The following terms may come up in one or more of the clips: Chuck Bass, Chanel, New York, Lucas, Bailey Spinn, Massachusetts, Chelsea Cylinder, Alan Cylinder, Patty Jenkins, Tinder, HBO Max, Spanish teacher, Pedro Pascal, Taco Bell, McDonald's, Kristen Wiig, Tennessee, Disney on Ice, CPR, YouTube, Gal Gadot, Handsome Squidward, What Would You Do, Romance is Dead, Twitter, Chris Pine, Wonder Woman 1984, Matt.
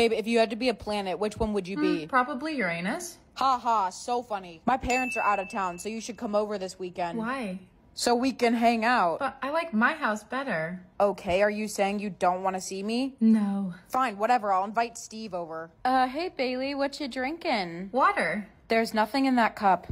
Babe, if you had to be a planet, which one would you be? Probably Uranus. Ha ha, so funny. My parents are out of town, so you should come over this weekend. Why? So we can hang out. But I like my house better. Okay, are you saying you don't want to see me? No. Fine, whatever, I'll invite Steve over. Hey Bailey, what you drinking? Water. There's nothing in that cup.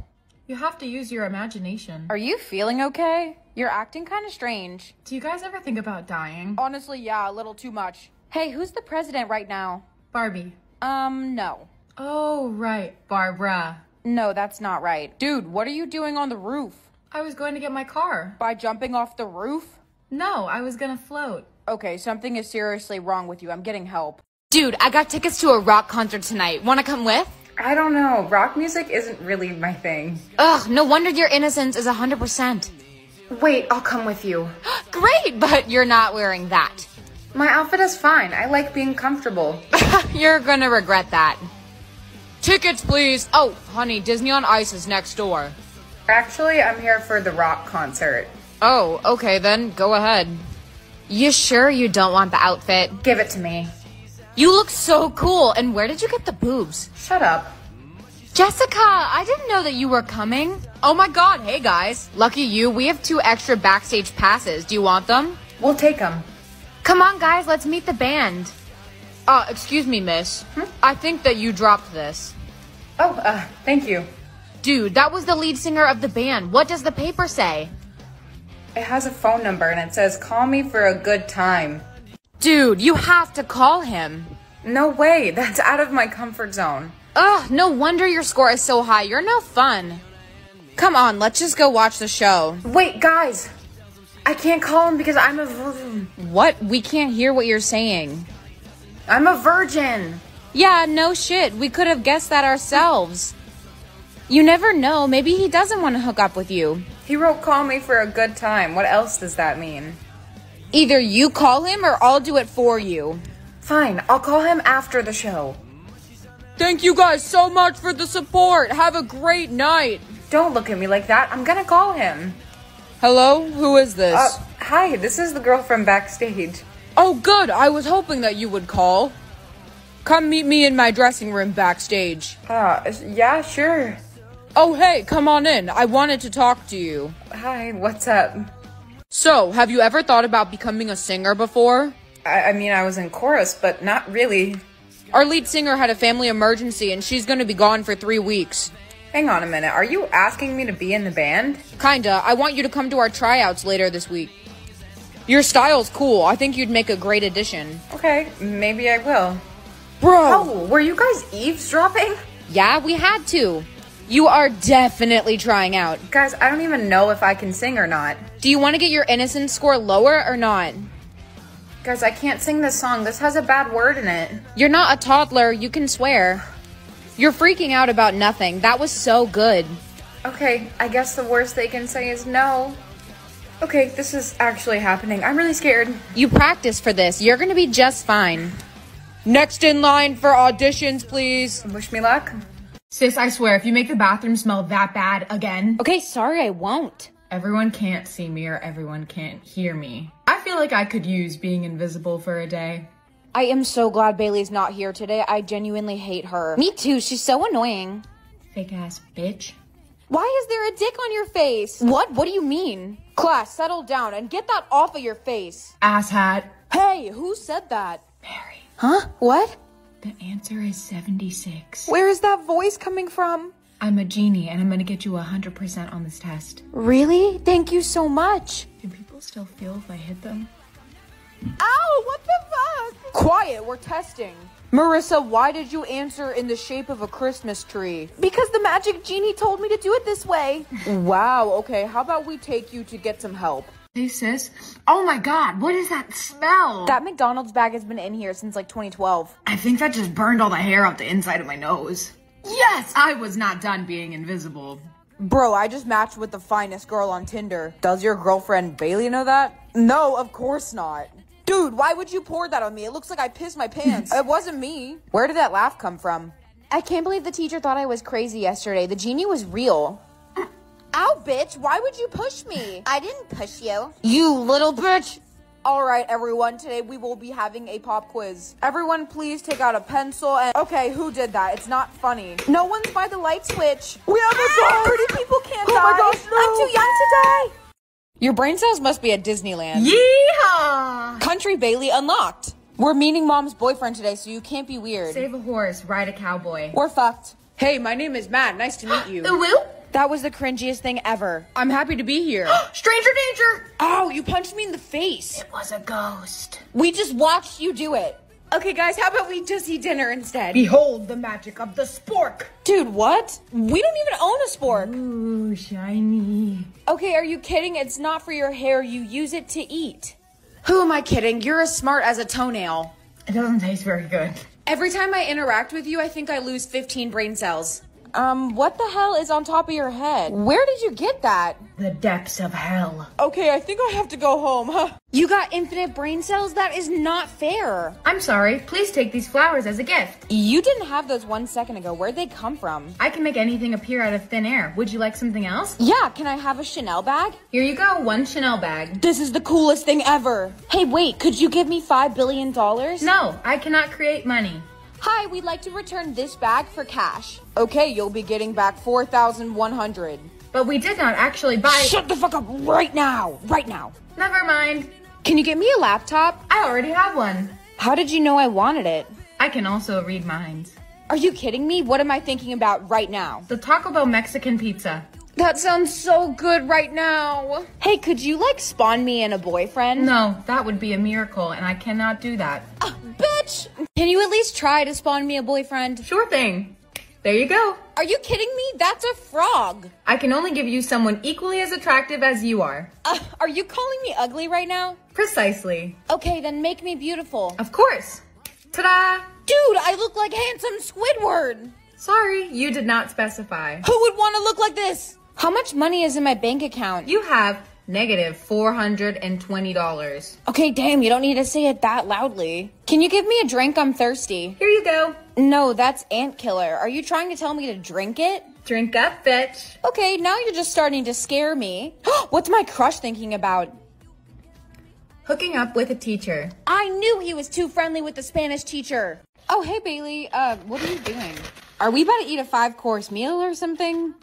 You have to use your imagination. Are you feeling okay? You're acting kind of strange. Do you guys ever think about dying? Honestly, yeah, a little too much. Hey, who's the president right now? Barbie. No. Oh, right, Barbara. No, that's not right. Dude, what are you doing on the roof? I was going to get my car. By jumping off the roof? No, I was gonna float. Okay, something is seriously wrong with you. I'm getting help. Dude, I got tickets to a rock concert tonight. Wanna come with? I don't know. Rock music isn't really my thing. Ugh, no wonder your innocence is 100%. Wait, I'll come with you. Great, but you're not wearing that. My outfit is fine. I like being comfortable. You're gonna regret that. Tickets, please. Oh, honey, Disney on Ice is next door. Actually, I'm here for the rock concert. Oh, okay, then go ahead. You sure you don't want the outfit? Give it to me. You look so cool. And where did you get the boobs? Shut up. Jessica, I didn't know that you were coming. Oh my God, hey guys. Lucky you, we have 2 extra backstage passes. Do you want them? We'll take them. Come on, guys, let's meet the band. Excuse me, miss. I think that you dropped this. Oh, thank you. Dude, that was the lead singer of the band. What does the paper say? It has a phone number and it says, call me for a good time. Dude, you have to call him. No way, that's out of my comfort zone. Ugh, no wonder your score is so high. You're no fun. Come on, let's just go watch the show. Wait, guys. I can't call him because I'm a virgin. What? We can't hear what you're saying. I'm a virgin. Yeah, no shit. We could have guessed that ourselves. You never know. Maybe he doesn't want to hook up with you. He wrote call me for a good time. What else does that mean? Either you call him or I'll do it for you. Fine. I'll call him after the show. Thank you guys so much for the support. Have a great night. Don't look at me like that. I'm gonna call him. Hello? Who is this? Hi, this is the girl from backstage. Oh, good. I was hoping that you would call. Come meet me in my dressing room backstage. Yeah, sure. Oh, hey, come on in. I wanted to talk to you. Hi, what's up? So, have you ever thought about becoming a singer before? I mean, I was in chorus, but not really. Our lead singer had a family emergency, and she's going to be gone for 3 weeks. Hang on a minute, are you asking me to be in the band? Kinda, I want you to come to our tryouts later this week. Your style's cool, I think you'd make a great addition. Okay, maybe I will. Bro! Oh, were you guys eavesdropping? Yeah, we had to. You are definitely trying out. Guys, I don't even know if I can sing or not. Do you want to get your innocence score lower or not? Guys, I can't sing this song, this has a bad word in it. You're not a toddler, you can swear. You're freaking out about nothing. That was so good. Okay, I guess the worst they can say is no. Okay, this is actually happening. I'm really scared. You practiced for this. You're gonna be just fine. Next in line for auditions, please. Wish me luck. Sis, I swear, if you make the bathroom smell that bad again... Okay, sorry, I won't. Everyone can't see me or everyone can't hear me. I feel like I could use being invisible for a day. I am so glad Bailey's not here today. I genuinely hate her. Me too. She's so annoying. Fake ass bitch. Why is there a dick on your face? What? What do you mean? Class, settle down and get that off of your face. Asshat. Hey, who said that? Mary. Huh? What? The answer is 76. Where is that voice coming from? I'm a genie and I'm gonna get you 100% on this test. Really? Thank you so much. Do people still feel if I hit them? Ow! What the fuck? Quiet, we're testing. Marissa, why did you answer in the shape of a Christmas tree? Because the magic genie told me to do it this way. Wow, okay, how about we take you to get some help? Hey, sis. Oh my God, what is that smell? That McDonald's bag has been in here since like 2012. I think that just burned all the hair off the inside of my nose. Yes, I was not done being invisible. Bro, I just matched with the finest girl on Tinder. Does your girlfriend Bailey know that? No, of course not. Dude, why would you pour that on me? It looks like I pissed my pants. It wasn't me. Where did that laugh come from? I can't believe the teacher thought I was crazy yesterday. The genie was real. Ow, bitch, why would you push me? I didn't push you. You little bitch. All right, everyone, today we will be having a pop quiz. Everyone, please take out a pencil and... Okay, who did that? It's not funny. No one's by the light switch. We have a dog. 30 people can't die. Oh my gosh, no. I'm too young to die. Your brain cells must be at Disneyland. Yeehaw! Country Bailey unlocked. We're meeting Mom's boyfriend today, so you can't be weird. Save a horse, ride a cowboy. We're fucked. Hey, my name is Matt. Nice to meet you. Ooh-woo? That was the cringiest thing ever. I'm happy to be here. Stranger danger! Ow, you punched me in the face. It was a ghost. We just watched you do it. Okay, guys, how about we just eat dinner instead? Behold the magic of the spork. Dude, what? We don't even own a spork. Ooh, shiny. Okay, are you kidding? It's not for your hair. You use it to eat. Who am I kidding? You're as smart as a toenail. It doesn't taste very good. Every time I interact with you, I think I lose 15 brain cells. What the hell is on top of your head? Where did you get that? The depths of hell. Okay, I think I have to go home, huh? You got infinite brain cells? That is not fair. I'm sorry. Please take these flowers as a gift. You didn't have those 1 second ago. Where'd they come from? I can make anything appear out of thin air. Would you like something else? Yeah, can I have a Chanel bag? Here you go, one Chanel bag. This is the coolest thing ever. Hey, wait, could you give me $5 billion? No, I cannot create money. Hi, we'd like to return this bag for cash. Okay, you'll be getting back $4,100. But we did not actually buy— Shut the fuck up right now! Right now! Never mind. Can you get me a laptop? I already have one. How did you know I wanted it? I can also read minds. Are you kidding me? What am I thinking about right now? The Taco Bell Mexican pizza. That sounds so good right now. Hey, could you, like, spawn me in a boyfriend? No, that would be a miracle, and I cannot do that. Bitch! Can you at least try to spawn me a boyfriend? Sure thing. There you go. Are you kidding me? That's a frog. I can only give you someone equally as attractive as you are. Are you calling me ugly right now? Precisely. Okay, then make me beautiful. Of course. Ta-da! Dude, I look like Handsome Squidward. Sorry, you did not specify. Who would want to look like this? How much money is in my bank account? You have negative $420. Okay, damn, you don't need to say it that loudly. Can you give me a drink? I'm thirsty. Here you go. No, that's ant killer. Are you trying to tell me to drink it? Drink up, bitch. Okay, now you're just starting to scare me. What's my crush thinking about? Hooking up with a teacher. I knew he was too friendly with the Spanish teacher. Oh, hey, Bailey, what are you doing? Are we about to eat a 5-course meal or something?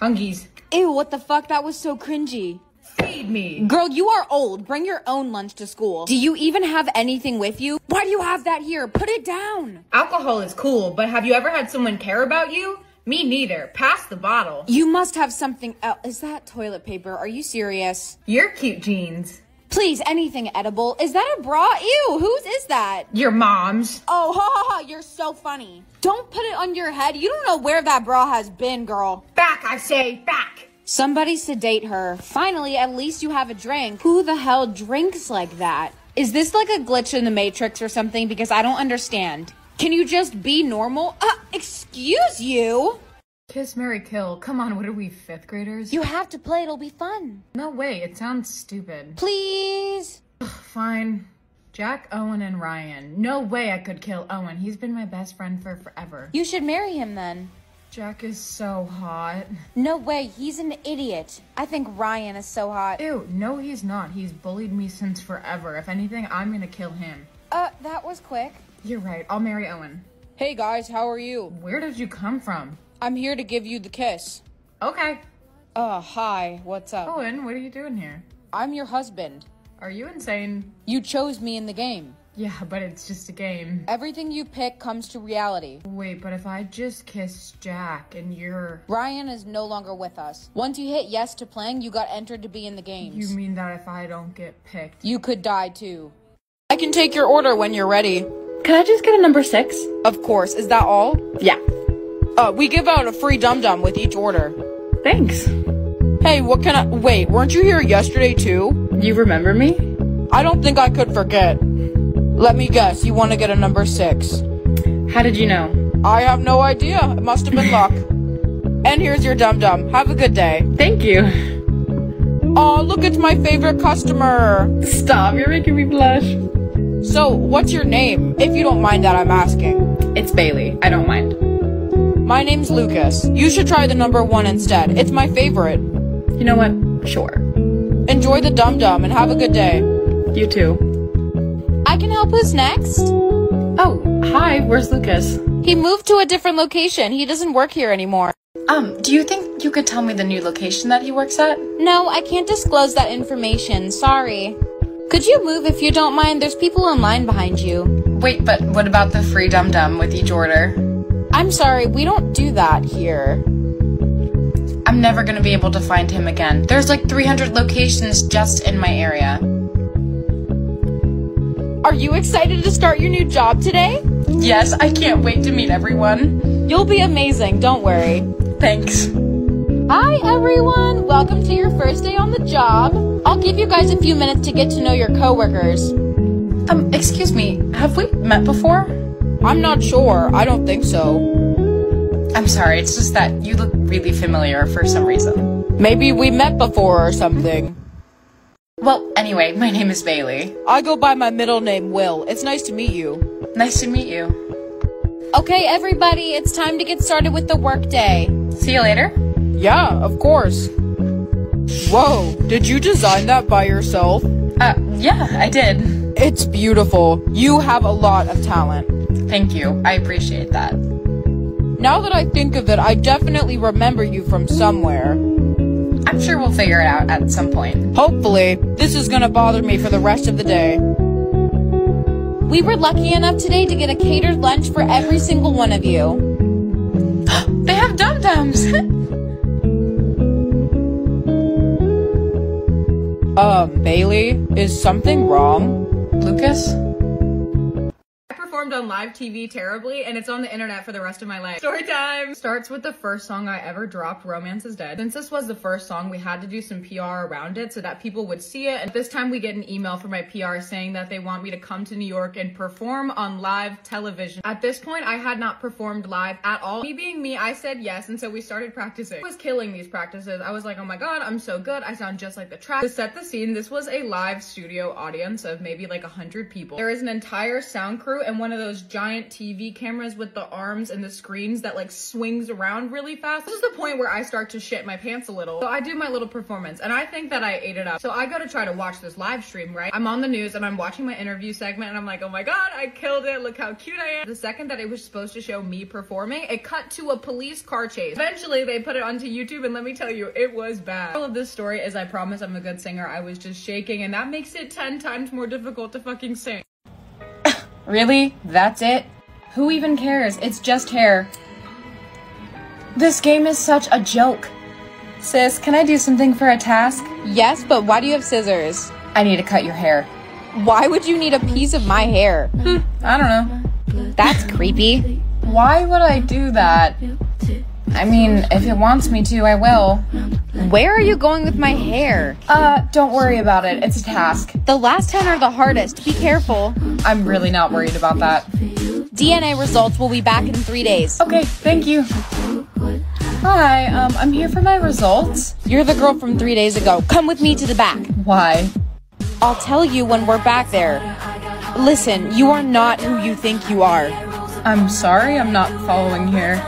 Hungies. Ew, what the fuck? That was so cringy. Feed me. Girl, you are old. Bring your own lunch to school. Do you even have anything with you? Why do you have that here? Put it down. Alcohol is cool, but have you ever had someone care about you? Me neither. Pass the bottle. You must have something else. Is that toilet paper? Are you serious? Your cute jeans. Please, anything edible. Is that a bra? Ew, whose is that? Your mom's. Oh, ha ha ha, you're so funny. Don't put it on your head. You don't know where that bra has been, girl. Back, I say, back. Somebody sedate her. Finally, at least you have a drink. Who the hell drinks like that? Is this like a glitch in the Matrix or something? Because I don't understand. Can you just be normal? Excuse you? Kiss, marry, kill. Come on, what are we, 5th graders? You have to play, it'll be fun. No way, it sounds stupid. Please? Ugh, fine. Jack, Owen, and Ryan. No way I could kill Owen. He's been my best friend for forever. You should marry him then. Jack is so hot. No way, he's an idiot. I think Ryan is so hot. Ew, no he's not. He's bullied me since forever. If anything, I'm gonna kill him. That was quick. You're right, I'll marry Owen. Hey guys, how are you? Where did you come from? I'm here to give you the kiss. Okay. Hi, what's up? Owen, what are you doing here? I'm your husband. Are you insane? You chose me in the game. Yeah, but it's just a game. Everything you pick comes to reality. Wait, but if I just kiss Jack and you're... Ryan is no longer with us. Once you hit yes to playing, you got entered to be in the games. You mean that if I don't get picked? You could die too. I can take your order when you're ready. Can I just get a number 6? Of course, is that all? Yeah. We give out a free dum-dum with each order. Thanks. Hey, what can I— Wait, weren't you here yesterday too? You remember me? I don't think I could forget. Let me guess, you want to get a number 6. How did you know? I have no idea. It must have been luck. And here's your dum-dum. Have a good day. Thank you. Aw, look, it's my favorite customer. Stop, you're making me blush. So, what's your name? If you don't mind that I'm asking. It's Bailey. I don't mind. My name's Lucas. You should try the number 1 instead. It's my favorite. You know what? Sure. Enjoy the dum-dum and have a good day. You too. I can help. Who's next? Oh, hi. Where's Lucas? He moved to a different location. He doesn't work here anymore. Do you think you could tell me the new location that he works at? No, I can't disclose that information. Sorry. Could you move if you don't mind? There's people in line behind you. Wait, but what about the free dum-dum with each order? I'm sorry, we don't do that here. I'm never gonna be able to find him again. There's like 300 locations just in my area. Are you excited to start your new job today? Yes, I can't wait to meet everyone. You'll be amazing, don't worry. Thanks. Hi everyone, welcome to your first day on the job. I'll give you guys a few minutes to get to know your coworkers. Excuse me, have we met before? I'm not sure, I don't think so. I'm sorry, it's just that you look really familiar for some reason. Maybe we met before or something. Well, anyway, my name is Bailey. I go by my middle name, Will. It's nice to meet you. Nice to meet you. Okay, everybody, it's time to get started with the workday. See you later. Yeah, of course. Whoa, did you design that by yourself? Yeah, I did. It's beautiful. You have a lot of talent. Thank you. I appreciate that. Now that I think of it, I definitely remember you from somewhere. I'm sure we'll figure it out at some point. Hopefully. This is gonna bother me for the rest of the day. We were lucky enough today to get a catered lunch for every single one of you. They have dum-dums! Bailey, is something wrong? Lucas? I performed on live TV terribly, and it's on the internet for the rest of my life. Story time! Starts with the first song I ever dropped, Romance is Dead. Since this was the first song, we had to do some PR around it so that people would see it. And this time we get an email from my PR saying that they want me to come to New York and perform on live television. At this point, I had not performed live at all. Me being me, I said yes, and so we started practicing. I was killing these practices. I was like, oh my god, I'm so good. I sound just like the track. To set the scene, this was a live studio audience of maybe like 100 people. There is an entire sound crew and one of those giant TV cameras with the arms and the screens that like swings around really fast. This is the point where I start to shit my pants a little. So I do my little performance and I think that I ate it up. So I go to try to watch this live stream, right? I'm on the news and I'm watching my interview segment and I'm like, oh my god, I killed it. Look how cute I am. The second that it was supposed to show me performing, it cut to a police car chase. Eventually they put it onto YouTube and let me tell you, it was bad. All of this story is I promise I'm a good singer. I was just shaking and that makes it 10 times more difficult to fucking sing. Really? That's it? Who even cares? It's just hair. This game is such a joke. Sis, can I do something for a task? Yes, but why do you have scissors? I need to cut your hair. Why would you need a piece of my hair? I don't know. That's creepy. Why would I do that? I mean, if it wants me to, I will. Where are you going with my hair? Don't worry about it. It's a task. The last 10 are the hardest. Be careful. I'm really not worried about that. DNA results will be back in 3 days. Okay, thank you. Hi, I'm here for my results. You're the girl from 3 days ago. Come with me to the back. Why? I'll tell you when we're back there. Listen, you are not who you think you are. I'm sorry, I'm not following here.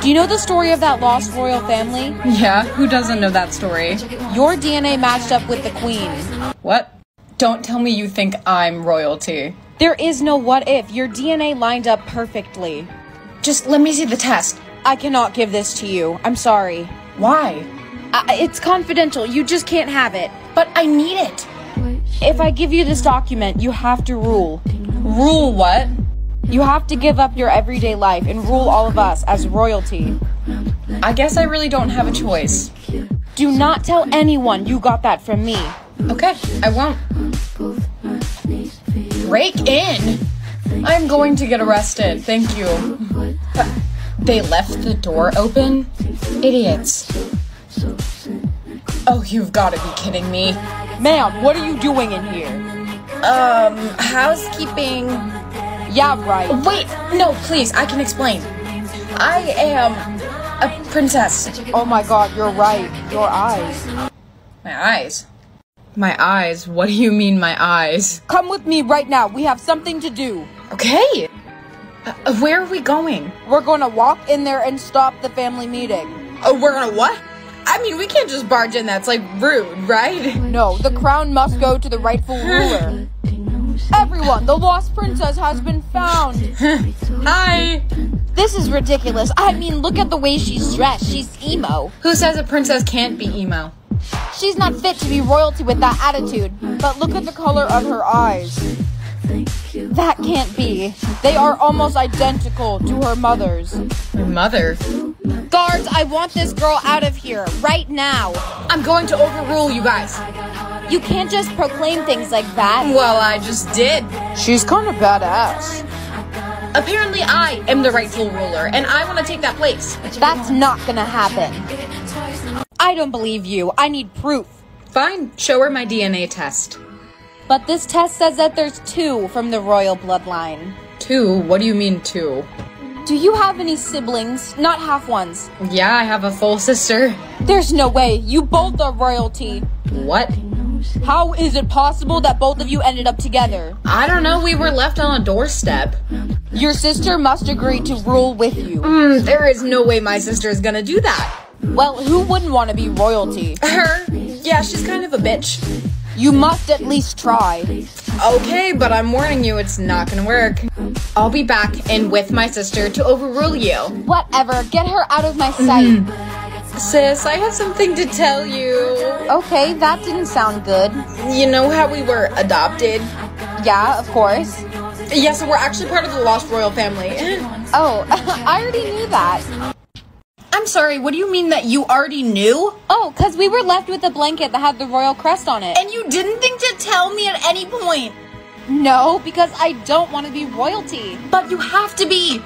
Do you know the story of that lost royal family? Yeah, who doesn't know that story? Your DNA matched up with the queen. What? Don't tell me you think I'm royalty. There is no what if. Your DNA lined up perfectly. Just let me see the test. I cannot give this to you. I'm sorry. Why? It's confidential. You just can't have it. But I need it. If I give you this document, you have to rule. Rule what? You have to give up your everyday life and rule all of us as royalty. I guess I really don't have a choice. Do not tell anyone you got that from me. Okay, I won't. Break in! I'm going to get arrested, thank you. But they left the door open? Idiots. Oh, you've got to be kidding me. Ma'am, what are you doing in here? Housekeeping. Yeah, right. Wait, no, please, I can explain. I am a princess. Oh my god, you're right. Your eyes. My eyes? My eyes? What do you mean, my eyes? Come with me right now. We have something to do. Okay. Where are we going? We're gonna walk in there and stop the family meeting. Oh, we're gonna what? I mean, we can't just barge in. That's like rude, right? No, the crown must go to the rightful ruler. Everyone, the lost princess has been found. Hi. This is ridiculous. I mean, look at the way she's dressed. She's emo. Who says a princess can't be emo? She's not fit to be royalty with that attitude, but look at the color of her eyes. That can't be. They are almost identical to her mother's. Your mother? Guards, I want this girl out of here, right now. I'm going to overrule you guys. You can't just proclaim things like that. Well, I just did. She's kind of badass. Apparently I am the rightful ruler, and I want to take that place. That's not gonna happen. I don't believe you. I need proof. Fine, show her my DNA test. But this test says that there's two from the royal bloodline. Two? What do you mean two? Do you have any siblings? Not half ones. Yeah, I have a full sister. There's no way. You both are royalty. What? How is it possible that both of you ended up together? I don't know. We were left on a doorstep. Your sister must agree to rule with you. There is no way my sister is gonna do that. Well, who wouldn't want to be royalty? Her. Yeah, she's kind of a bitch. You must at least try. Okay, but I'm warning you, it's not gonna work. I'll be back and with my sister to overrule you. Whatever, get her out of my sight. Sis, I have something to tell you. Okay, that didn't sound good. You know how we were adopted? Yeah, of course. Yeah, so we're actually part of the lost royal family. Oh, I already knew that. I'm sorry, what do you mean that you already knew? Oh, because we were left with a blanket that had the royal crest on it. And you didn't think to tell me at any point? No, because I don't want to be royalty. But you have to be.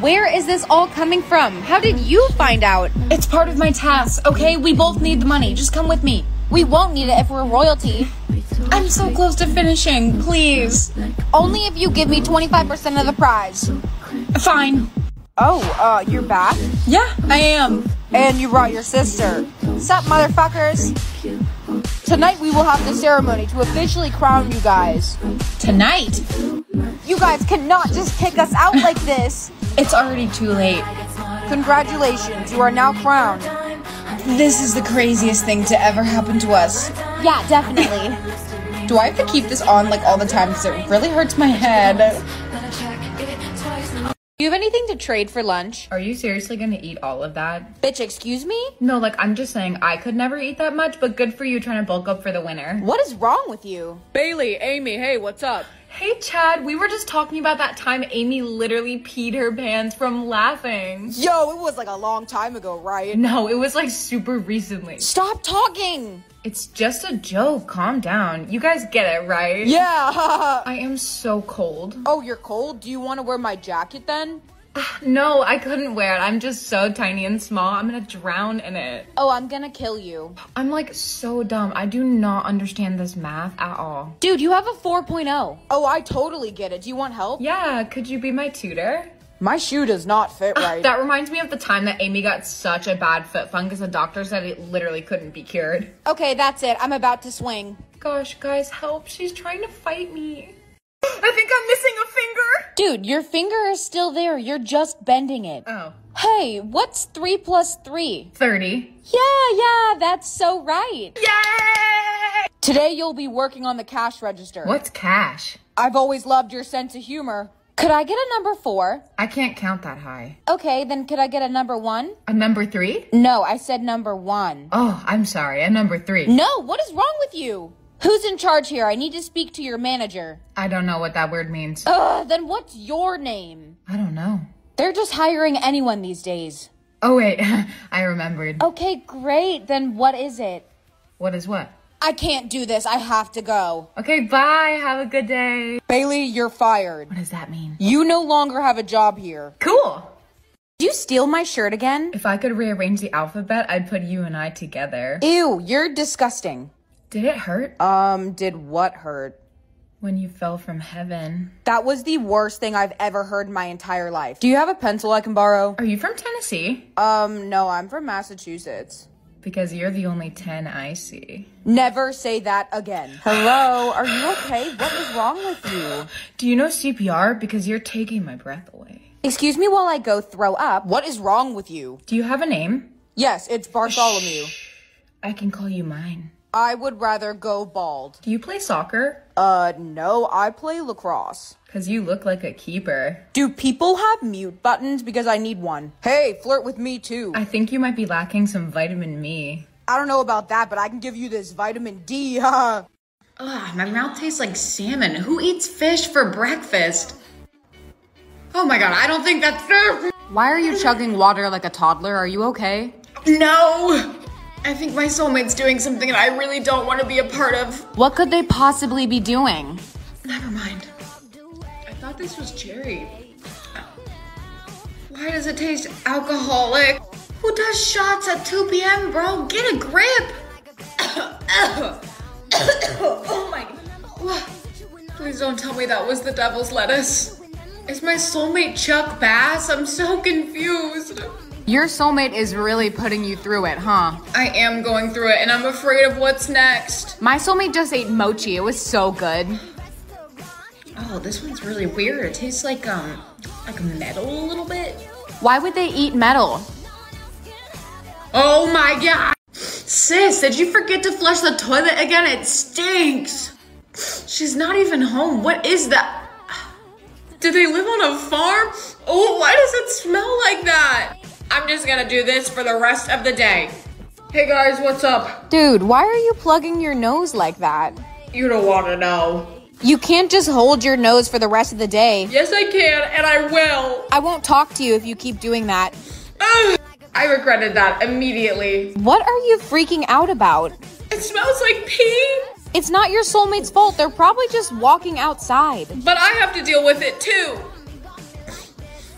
Where is this all coming from? How did you find out? It's part of my task, okay? We both need the money. Just come with me. We won't need it if we're royalty. I'm so close to finishing, please. Only if you give me 25% of the prize. Fine. Oh, you're back? Yeah, I am. And you brought your sister. Sup, motherfuckers? Tonight we will have the ceremony to officially crown you guys. Tonight? You guys cannot just kick us out like this. It's already too late. Congratulations, you are now crowned. This is the craziest thing to ever happen to us. Yeah, definitely. Do I have to keep this on like all the time because it really hurts my head? Do you have anything to trade for lunch? Are you seriously gonna eat all of that? Bitch, excuse me? No, like, I'm just saying I could never eat that much, but good for you trying to bulk up for the winter. What is wrong with you? Bailey, Amy, hey, what's up? Hey, Chad, we were just talking about that time Amy literally peed her pants from laughing. Yo, it was like a long time ago, right? No, it was like super recently. Stop talking! It's just a joke, calm down. You guys get it, right? Yeah! I am so cold. Oh, you're cold? Do you want to wear my jacket then? No, I couldn't wear it. I'm just so tiny and small. I'm gonna drown in it. Oh, I'm gonna kill you. I'm like so dumb. I do not understand this math at all. Dude, you have a 4.0. Oh, I totally get it. Do you want help? Yeah, could you be my tutor? My shoe does not fit right. That reminds me of the time that Amy got such a bad foot fungus, the doctor said it literally couldn't be cured. Okay, that's it. I'm about to swing. Gosh, guys, help. She's trying to fight me. I think I'm missing a finger. Dude, your finger is still there. You're just bending it. Oh. Hey, what's 3 plus 3? 30. Yeah, that's so right. Yay! Today you'll be working on the cash register. What's cash? I've always loved your sense of humor. Could I get a number 4? I can't count that high. Okay, then could I get a number 1? A number 3? No, I said number 1. Oh, I'm sorry, a number 3. No, what is wrong with you? Who's in charge here? I need to speak to your manager. I don't know what that word means. Then what's your name? I don't know. They're just hiring anyone these days. Oh, wait, I remembered. Okay, great, then what is it? What is what? I can't do this. I have to go. Okay, bye. Have a good day. Bailey, you're fired. What does that mean? You no longer have a job here. Cool. Did you steal my shirt again? If I could rearrange the alphabet, I'd put you and I together. Ew, you're disgusting. Did it hurt? Did what hurt? When you fell from heaven. That was the worst thing I've ever heard in my entire life. Do you have a pencil I can borrow? Are you from Tennessee? No, I'm from Massachusetts. Because you're the only 10 I see. Never say that again. Hello, are you okay? What is wrong with you? Do you know CPR? Because you're taking my breath away. Excuse me while I go throw up. What is wrong with you? Do you have a name? Yes, it's Bartholomew. Shh. I can call you mine. I would rather go bald. Do you play soccer? No, I play lacrosse. Because you look like a keeper. Do people have mute buttons? Because I need one. Hey, flirt with me too. I think you might be lacking some vitamin me. I don't know about that, but I can give you this vitamin D, huh? Ugh, my mouth tastes like salmon. Who eats fish for breakfast? Oh my god, I don't think that's fair. Why are you chugging water like a toddler? Are you okay? No! I think my soulmate's doing something that I really don't want to be a part of. What could they possibly be doing? Never mind. I thought this was cherry. Why does it taste alcoholic? Who does shots at 2 p.m., bro? Get a grip! Oh my... Please don't tell me that was the devil's lettuce. Is my soulmate Chuck Bass? I'm so confused. Your soulmate is really putting you through it, huh? I am going through it, and I'm afraid of what's next. My soulmate just ate mochi. It was so good. Oh, this one's really weird. It tastes like metal a little bit. Why would they eat metal? Oh my god! Sis, did you forget to flush the toilet again? It stinks! She's not even home. What is that? Do they live on a farm? Oh, why does it smell like that? I'm just gonna do this for the rest of the day. Hey guys, what's up? Dude, why are you plugging your nose like that? You don't wanna know. You can't just hold your nose for the rest of the day. Yes, I can, and I will. I won't talk to you if you keep doing that. Ugh, I regretted that immediately. What are you freaking out about? It smells like pee. It's not your soulmate's fault. They're probably just walking outside. But I have to deal with it too.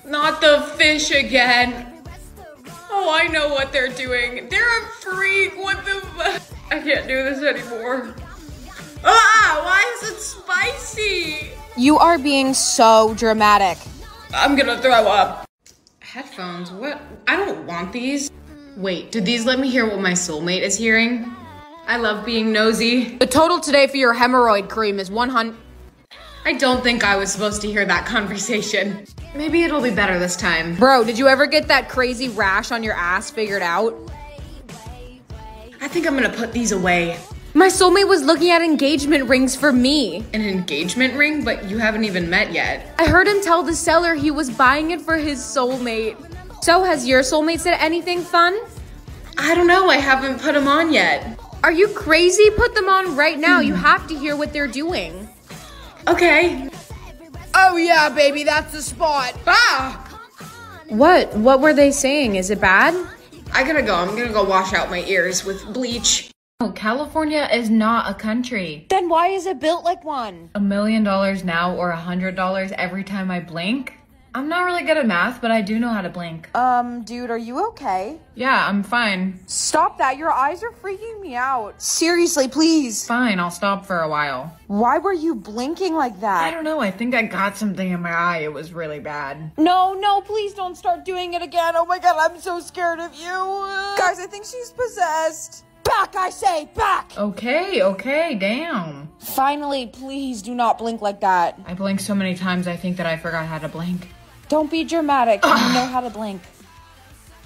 Not the fish again. Oh, I know what they're doing. They're a freak. What the fuck? I can't do this anymore. Ah, why is it spicy? You are being so dramatic. I'm gonna throw up. Headphones, what? I don't want these. Wait, did these let me hear what my soulmate is hearing? I love being nosy. The total today for your hemorrhoid cream is 100. I don't think I was supposed to hear that conversation. Maybe it'll be better this time. Bro, did you ever get that crazy rash on your ass figured out? I think I'm gonna put these away. My soulmate was looking at engagement rings for me. An engagement ring? But you haven't even met yet. I heard him tell the seller he was buying it for his soulmate. So has your soulmate said anything fun? I don't know, I haven't put them on yet. Are you crazy? Put them on right now. You have to hear what they're doing. Okay. Oh yeah, baby, that's the spot. Ah! What? What were they saying? Is it bad? I gotta go. I'm gonna go wash out my ears with bleach. Oh, California is not a country. Then why is it built like one? $1 million now or $100 every time I blink? I'm not really good at math, but I do know how to blink. Dude, are you okay? Yeah, I'm fine. Stop that. Your eyes are freaking me out. Seriously, please. Fine, I'll stop for a while. Why were you blinking like that? I don't know. I think I got something in my eye. It was really bad. No, please don't start doing it again. Oh my god, I'm so scared of you. Guys, I think she's possessed. Back, I say, back! Okay, damn. Finally, please do not blink like that. I blink so many times, I think that I forgot how to blink. Don't be dramatic. You know how to blink.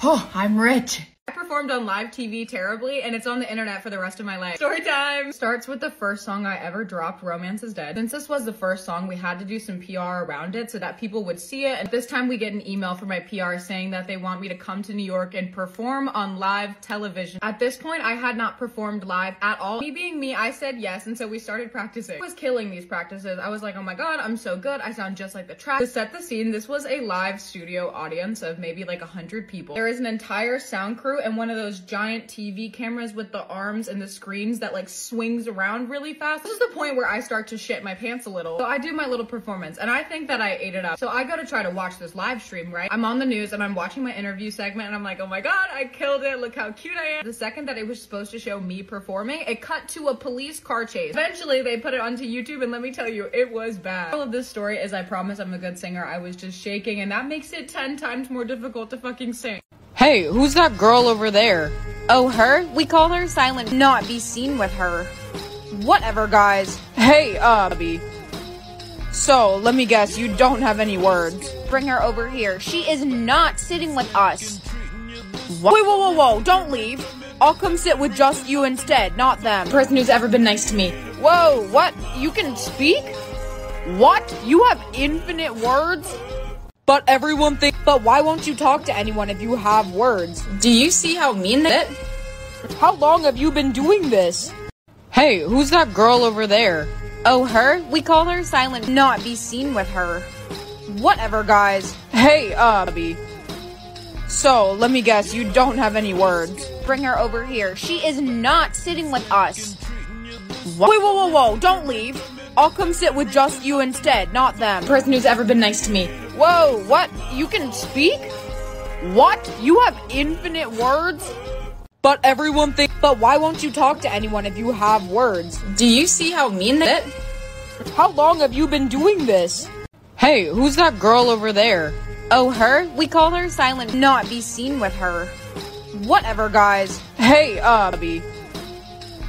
Oh, I'm rich. I performed on live TV terribly, and it's on the internet for the rest of my life. Story time! Starts with the first song I ever dropped, Romance is Dead. Since this was the first song, we had to do some PR around it so that people would see it. And this time we get an email from my PR saying that they want me to come to New York and perform on live television. At this point, I had not performed live at all. Me being me, I said yes, and so we started practicing. I was killing these practices. I was like, oh my god, I'm so good. I sound just like the track. To set the scene, this was a live studio audience of maybe like 100 people. There is an entire sound crew and one of those giant TV cameras with the arms and the screens that like swings around really fast. This is the point where I start to shit my pants a little. So I do my little performance and I think that I ate it up. So I go to try to watch this live stream, right? I'm on the news and I'm watching my interview segment and I'm like, oh my god, I killed it. Look how cute I am. The second that it was supposed to show me performing, it cut to a police car chase. Eventually they put it onto YouTube and let me tell you, it was bad. All of this story is I promise I'm a good singer. I was just shaking and that makes it 10 times more difficult to fucking sing. Hey, who's that girl over there? Oh, her? We call her Silent. Not be seen with her. Whatever, guys. Hey, So, let me guess, you don't have any words. Bring her over here. She is not sitting with us. What? Wait, whoa, whoa, whoa, don't leave. I'll come sit with just you instead, not them. Person who's ever been nice to me. Whoa, what? You can speak? What? You have infinite words? But everyone thinks- But why won't you talk to anyone if you have words? Do you see how mean that- How long have you been doing this? Hey, who's that girl over there? Oh, her? We call her Silent. Not be seen with her. Whatever, guys. Hey, Abby. So, let me guess, you don't have any words. Bring her over here. She is not sitting with us. What? Wait, whoa, whoa, whoa, don't leave. I'll come sit with just you instead, not them. Person who's ever been nice to me. Whoa, what? You can speak? What? You have infinite words? But everyone thinks- But why won't you talk to anyone if you have words? Do you see how mean that- How long have you been doing this? Hey, who's that girl over there? Oh, her? We call her Silent. Not be seen with her. Whatever, guys. Hey, Abby.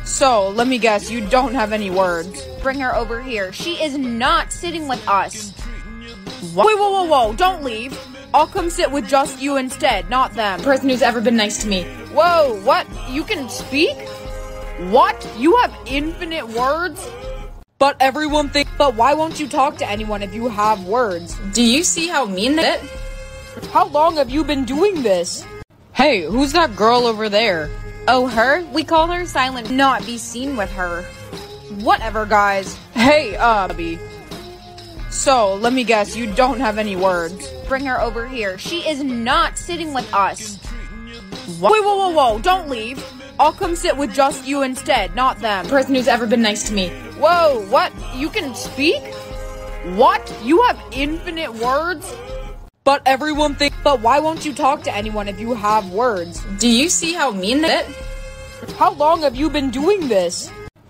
So, let me guess, you don't have any words. Bring her over here. She is not sitting with us. What? Wait, whoa, whoa, whoa, don't leave. I'll come sit with just you instead, not them. Person who's ever been nice to me. Whoa, what? You can speak? What? You have infinite words? But everyone thinks- But why won't you talk to anyone if you have words? Do you see how mean that- How long have you been doing this? Hey, who's that girl over there? Oh, her? We call her Silent. Not be seen with her. Whatever, guys. Hey, Abby. So, let me guess, you don't have any words. Bring her over here. She is not sitting with us. What? Wait, whoa, whoa, whoa, don't leave. I'll come sit with just you instead, not them. Person who's ever been nice to me. Whoa, what? You can speak? What? You have infinite words? But everyone thinks- But why won't you talk to anyone if you have words? Do you see how mean that- How long have you been doing this?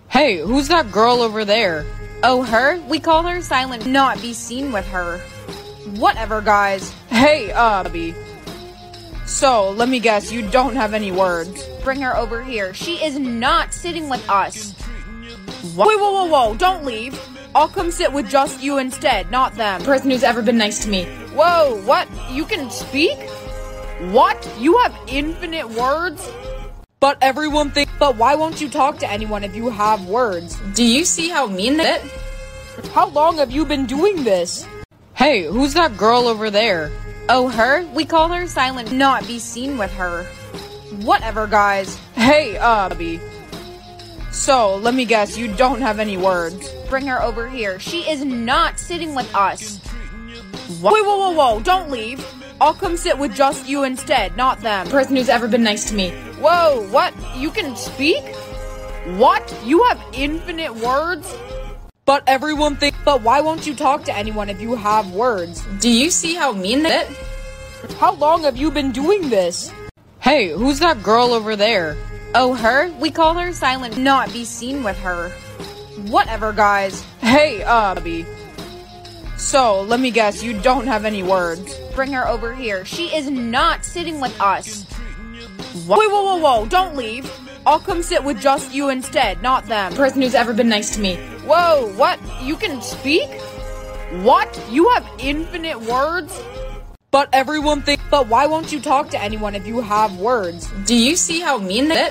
Hey, who's that girl over there? Oh, her? We call her Silent. Not be seen with her. Whatever, guys. Hey, Abby. So, let me guess, you don't have any words. Bring her over here. She is not sitting with us. What? Wait, whoa, whoa, whoa, don't leave. I'll come sit with just you instead, not them. Person who's ever been nice to me. Whoa, what? You can speak? What? You have infinite words? But everyone thinks- But why won't you talk to anyone if you have words? Do you see how mean that- How long have you been doing this? Hey, who's that girl over there? Oh, her? We call her Silent. Not be seen with her. Whatever, guys. Hey, Abby. So, let me guess, you don't have any words. Bring her over here. She is not sitting with us. What? Wait, whoa, whoa, whoa, don't leave. I'll come sit with just you instead, not them. Person who's ever been nice to me. Whoa, what? You can speak? What? You have infinite words? But everyone thinks- But why won't you talk to anyone if you have words? Do you see how mean that- How long have you been doing this? Hey, who's that girl over there? Oh, her? We call her Silent. Not be seen with her. Whatever, guys. Hey, Abby. So, let me guess, you don't have any words. Bring her over here. She is not sitting with us. What? Wait, whoa, whoa, whoa, don't leave. I'll come sit with just you instead, not them. Person who's ever been nice to me. Whoa, what? You can speak? What? You have infinite words? But everyone thinks- But why won't you talk to anyone if you have words? Do you see how mean that-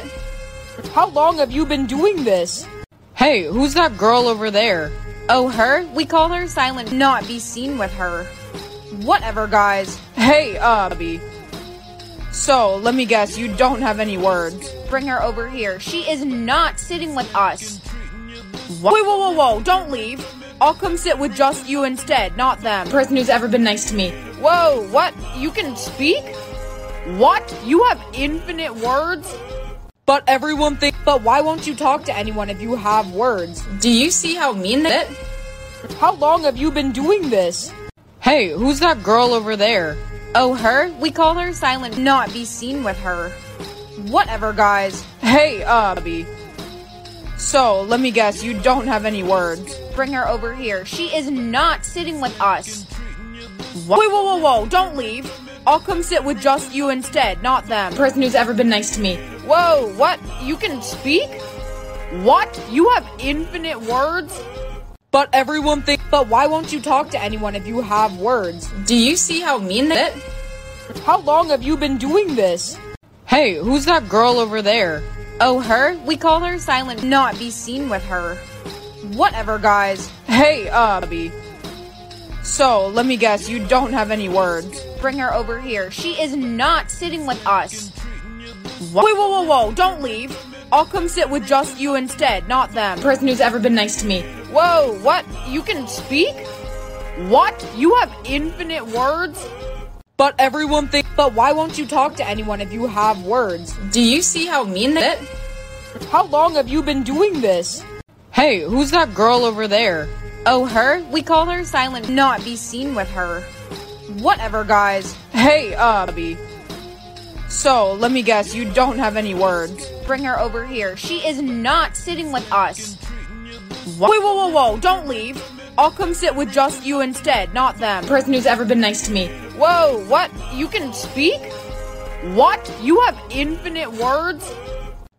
How long have you been doing this? Hey, who's that girl over there? Oh, her? We call her Silent. Not be seen with her. Whatever, guys. Hey, Abby. So, let me guess, you don't have any words. Bring her over here. She is not sitting with us. What? Wait, whoa, whoa, whoa, don't leave. I'll come sit with just you instead, not them. Person who's ever been nice to me. Whoa, what? You can speak? What? You have infinite words? But everyone thinks- But why won't you talk to anyone if you have words? Do you see how mean that- How long have you been doing this? Hey, who's that girl over there? Oh, her? We call her Silent. Not be seen with her. Whatever, guys. Hey, Abby. So, let me guess, you don't have any words. Bring her over here. She is not sitting with us. What? Wait, whoa, whoa, whoa, don't leave. I'll come sit with just you instead, not them. Person who's ever been nice to me. Whoa, what? You can speak? What? You have infinite words? But everyone thinks- But why won't you talk to anyone if you have words? Do you see how mean that- How long have you been doing this? Hey, who's that girl over there? Oh, her? We call her silent. Not be seen with her. Whatever, guys. Hey, so, let me guess, you don't have any words. Bring her over here. She is not sitting with us. What? Wait, whoa, whoa, whoa, don't leave. I'll come sit with just you instead, not them. Person who's ever been nice to me. Whoa, what? You can speak? What? You have infinite words? But everyone thinks- But why won't you talk to anyone if you have words? Do you see how mean that is? How long have you been doing this? Hey, who's that girl over there? Oh, her? We call her silent. Not be seen with her. Whatever, guys. Hey, so, let me guess, you don't have any words. Bring her over here. She is not sitting with us. What? Wait, whoa, whoa, whoa, don't leave. I'll come sit with just you instead, not them. Person who's ever been nice to me. Whoa, what? You can speak? What? You have infinite words?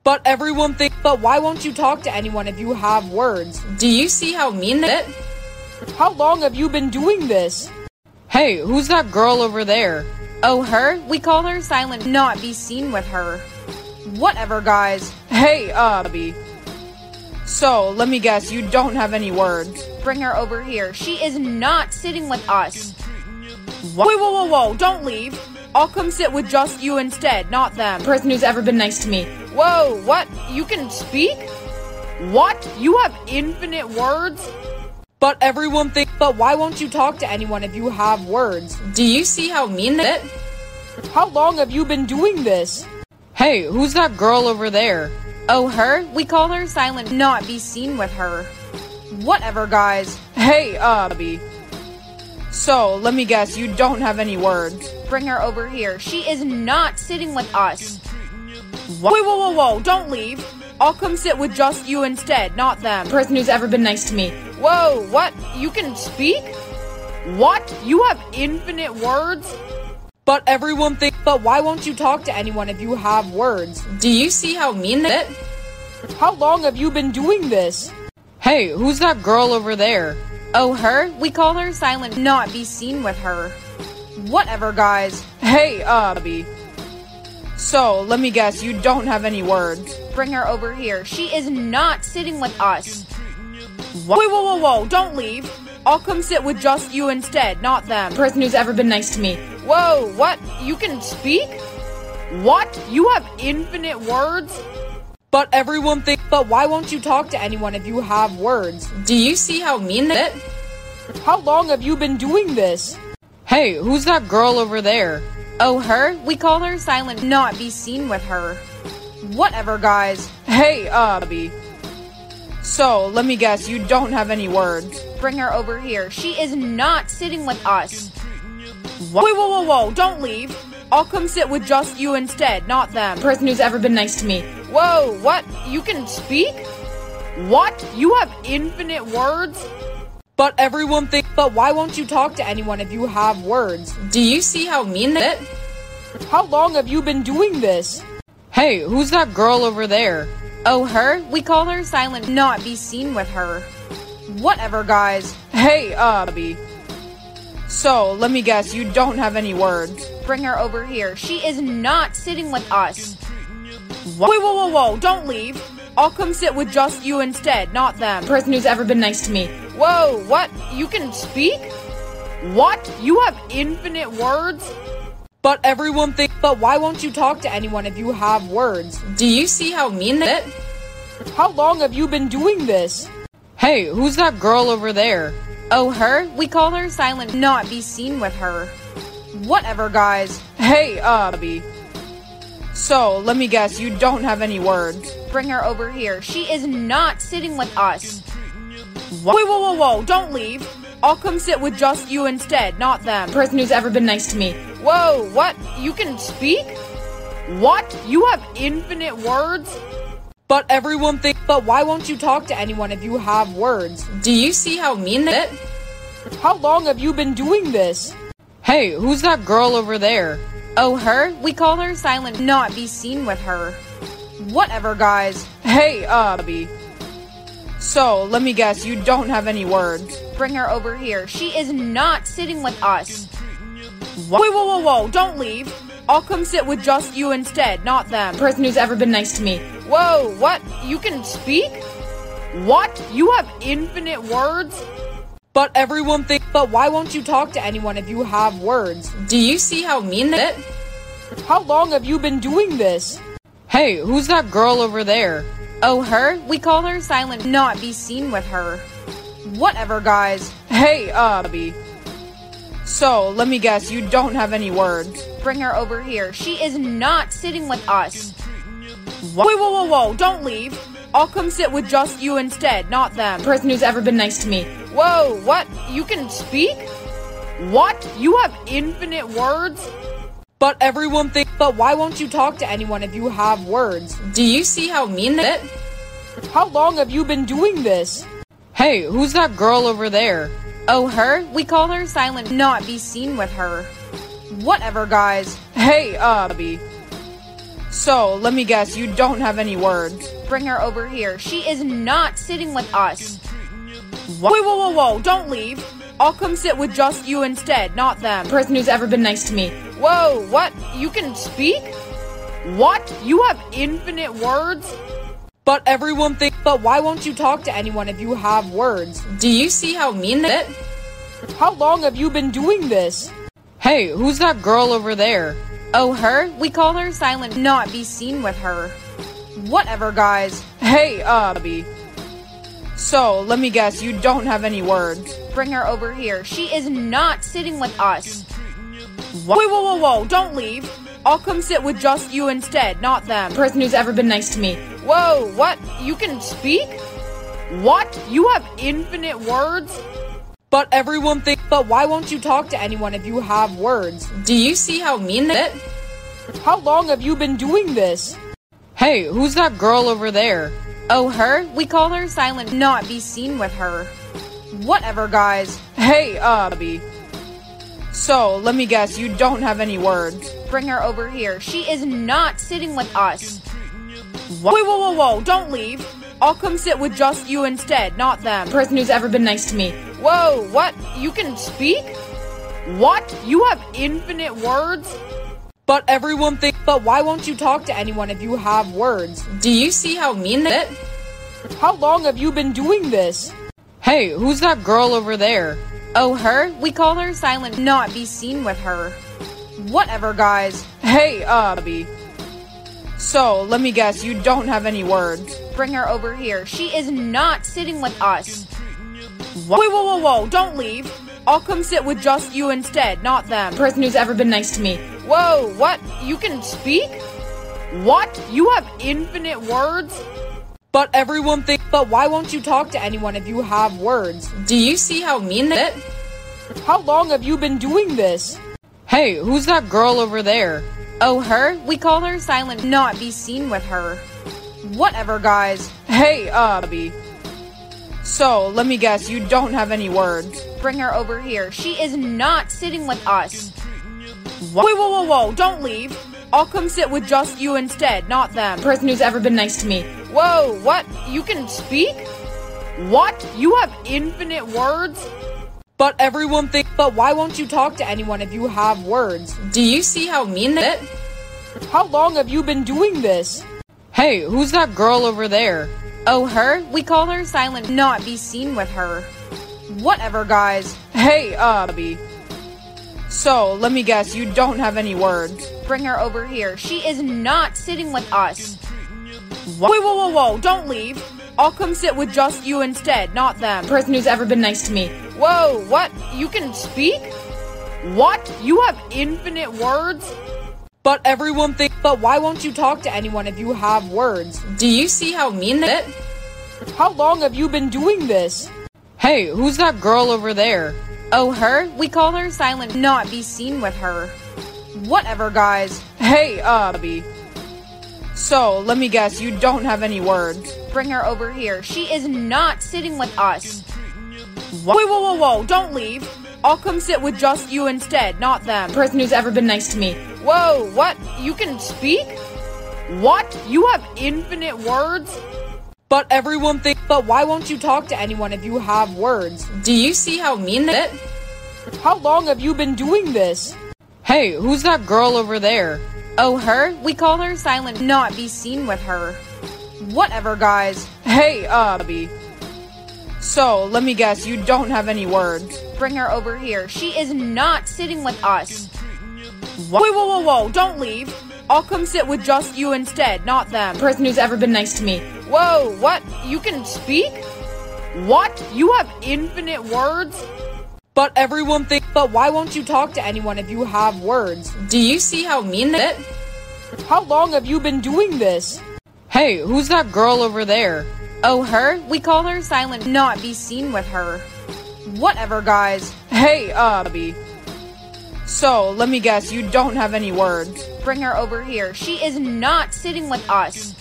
But everyone thinks- But why won't you talk to anyone if you have words? Do you see how mean that is? How long have you been doing this? Hey, who's that girl over there? Oh, her? We call her silent. Not be seen with her. Whatever, guys. Hey, so, let me guess, you don't have any words. Bring her over here. She is not sitting with us. What? Wait, whoa, whoa, whoa, don't leave. I'll come sit with just you instead, not them. Person who's ever been nice to me. Whoa, what? You can speak? What? You have infinite words? But everyone thinks- But why won't you talk to anyone if you have words? Do you see how mean that is? How long have you been doing this? Hey, who's that girl over there? Oh, her? We call her silent. Not be seen with her. Whatever, guys. Hey, so, let me guess, you don't have any words. Bring her over here. She is not sitting with us. What? Wait, whoa, whoa, whoa, don't leave. I'll come sit with just you instead, not them. Person who's ever been nice to me. Whoa, what? You can speak? What? You have infinite words? But everyone thinks- But why won't you talk to anyone if you have words? Do you see how mean that is? How long have you been doing this? Hey, who's that girl over there? Oh, her? We call her silent. Not be seen with her. Whatever, guys. Hey, so, let me guess, you don't have any words. Bring her over here. She is not sitting with us. What? Wait, whoa, whoa, whoa, don't leave. I'll come sit with just you instead, not them. Person who's ever been nice to me. Whoa, what? You can speak? What? You have infinite words? But everyone thinks- But why won't you talk to anyone if you have words? Do you see how mean that is? How long have you been doing this? Hey, who's that girl over there? Oh, her? We call her silent. Not be seen with her. Whatever, guys. Hey, so, let me guess, you don't have any words. Bring her over here. She is not sitting with us. What? Wait, whoa, whoa, whoa, don't leave. I'll come sit with just you instead, not them. Person who's ever been nice to me. Whoa, what? You can speak? What? You have infinite words? But everyone thinks- But why won't you talk to anyone if you have words? Do you see how mean that is? How long have you been doing this? Hey, who's that girl over there? Oh, her? We call her silent. Not be seen with her. Whatever, guys. Hey, so, let me guess, you don't have any words. Bring her over here. She is not sitting with us. What? Wait, whoa, whoa, whoa, don't leave. I'll come sit with just you instead, not them. Person who's ever been nice to me. Whoa, what? You can speak? What? You have infinite words? But everyone thinks- But why won't you talk to anyone if you have words? Do you see how mean that is? How long have you been doing this? Hey, who's that girl over there? Oh, her? We call her silent. Not be seen with her. Whatever, guys. Hey, so, let me guess, you don't have any words. Bring her over here. She is not sitting with us. What? Wait, whoa, whoa, whoa, don't leave. I'll come sit with just you instead, not them. Person who's ever been nice to me. Whoa, what? You can speak? What? You have infinite words? But everyone thinks- But why won't you talk to anyone if you have words? Do you see how mean that is? How long have you been doing this? Hey, who's that girl over there? Oh, her? We call her silent. Not be seen with her. Whatever, guys. Hey, so, let me guess, you don't have any words. Bring her over here. She is not sitting with us. What? Wait, whoa, whoa, whoa, don't leave. I'll come sit with just you instead, not them. The person who's ever been nice to me. Whoa, what? You can speak? What? You have infinite words? But everyone thinks- But why won't you talk to anyone if you have words? Do you see how mean that? How long have you been doing this? Hey, who's that girl over there? Oh, her? We call her silent. Not be seen with her. Whatever, guys. Hey, So, let me guess, you don't have any words. Bring her over here. She is not sitting with us. What? Wait, whoa, whoa, whoa, don't leave. I'll come sit with just you instead, not them. The person who's ever been nice to me. Whoa, what? You can speak? What? You have infinite words? But everyone thinks- But why won't you talk to anyone if you have words? Do you see how mean that- How long have you been doing this? Hey, who's that girl over there? Oh, her? We call her silent. Not be seen with her. Whatever, guys. Hey, So, let me guess, you don't have any words. Bring her over here. She is not sitting with us. What? Wait, whoa, whoa, whoa, don't leave. I'll come sit with just you instead, not them. The person who's ever been nice to me. Whoa, what? You can speak? What? You have infinite words? But everyone thinks- But why won't you talk to anyone if you have words? Do you see how mean that- How long have you been doing this? Hey, who's that girl over there? Oh, her? We call her silent. Not be seen with her. Whatever, guys. Hey, So, let me guess, you don't have any words. Bring her over here. She is not sitting with us. What? Wait, whoa, whoa, whoa, don't leave. I'll come sit with just you instead, not them. The person who's ever been nice to me. Whoa, what? You can speak? What? You have infinite words? But everyone thinks- But why won't you talk to anyone if you have words? Do you see how mean that- How long have you been doing this? Hey, who's that girl over there? Oh, her? We call her silent. Not be seen with her. Whatever, guys. Hey, So, let me guess, you don't have any words. Bring her over here. She is not sitting with us. What? Wait, whoa, whoa, whoa, don't leave. I'll come sit with just you instead, not them. The person who's ever been nice to me. Whoa, what? You can speak? What? You have infinite words? But everyone thinks- But why won't you talk to anyone if you have words? Do you see how mean that- How long have you been doing this? Hey, who's that girl over there? Oh, her? We call her silent. Not be seen with her. Whatever, guys. Hey, So, let me guess, you don't have any words. Bring her over here. She is not sitting with us. What? Wait, whoa, whoa, whoa, don't leave. I'll come sit with just you instead, not them. The person who's ever been nice to me. Whoa, what? You can speak? What? You have infinite words? But everyone thinks- But why won't you talk to anyone if you have words? Do you see how mean that- How long have you been doing this? Hey, who's that girl over there? Oh, her? We call her silent. Not be seen with her. Whatever, guys. Hey, So, let me guess, you don't have any words. Bring her over here. She is not sitting with us. What? Wait, whoa, whoa, whoa, don't leave. I'll come sit with just you instead, not them. The person who's ever been nice to me. Whoa, what? You can speak? What? You have infinite words? But everyone thinks- But why won't you talk to anyone if you have words? Do you see how mean that- How long have you been doing this? Hey, who's that girl over there? Oh, her? We call her silent. Not be seen with her. Whatever, guys. Hey, So, let me guess, you don't have any words. Bring her over here. She is not sitting with us. What? Wait, whoa, whoa, whoa, don't leave. I'll come sit with just you instead, not them. The person who's ever been nice to me. Whoa, what? You can speak? What? You have infinite words? But everyone thinks- But why won't you talk to anyone if you have words? Do you see how mean that- How long have you been doing this? Hey, who's that girl over there? Oh, her? We call her silent. Not be seen with her. Whatever, guys. Hey, So, let me guess, you don't have any words. Bring her over here. She is not sitting with us. What? Wait, whoa, whoa, whoa, don't leave. I'll come sit with just you instead, not them. The person who's ever been nice to me. Whoa, what? You can speak? What? You have infinite words? But everyone thinks- But why won't you talk to anyone if you have words? Do you see how mean that- How long have you been doing this? Hey, who's that girl over there? Oh, her? We call her Silent. Not be seen with her. Whatever, guys. Hey, Abby. So, let me guess, you don't have any words. Bring her over here. She is not sitting with us. What? Wait, whoa, whoa, whoa, don't leave. I'll come sit with just you instead, not them. Person who's ever been nice to me. Whoa, what? You can speak? What? You have infinite words? But everyone thinks- But why won't you talk to anyone if you have words? Do you see how mean that- How long have you been doing this? Hey, who's that girl over there? Oh, her? We call her Silent. Not be seen with her. Whatever, guys. Hey, Abby. So, let me guess, you don't have any words. Bring her over here. She is not sitting with us.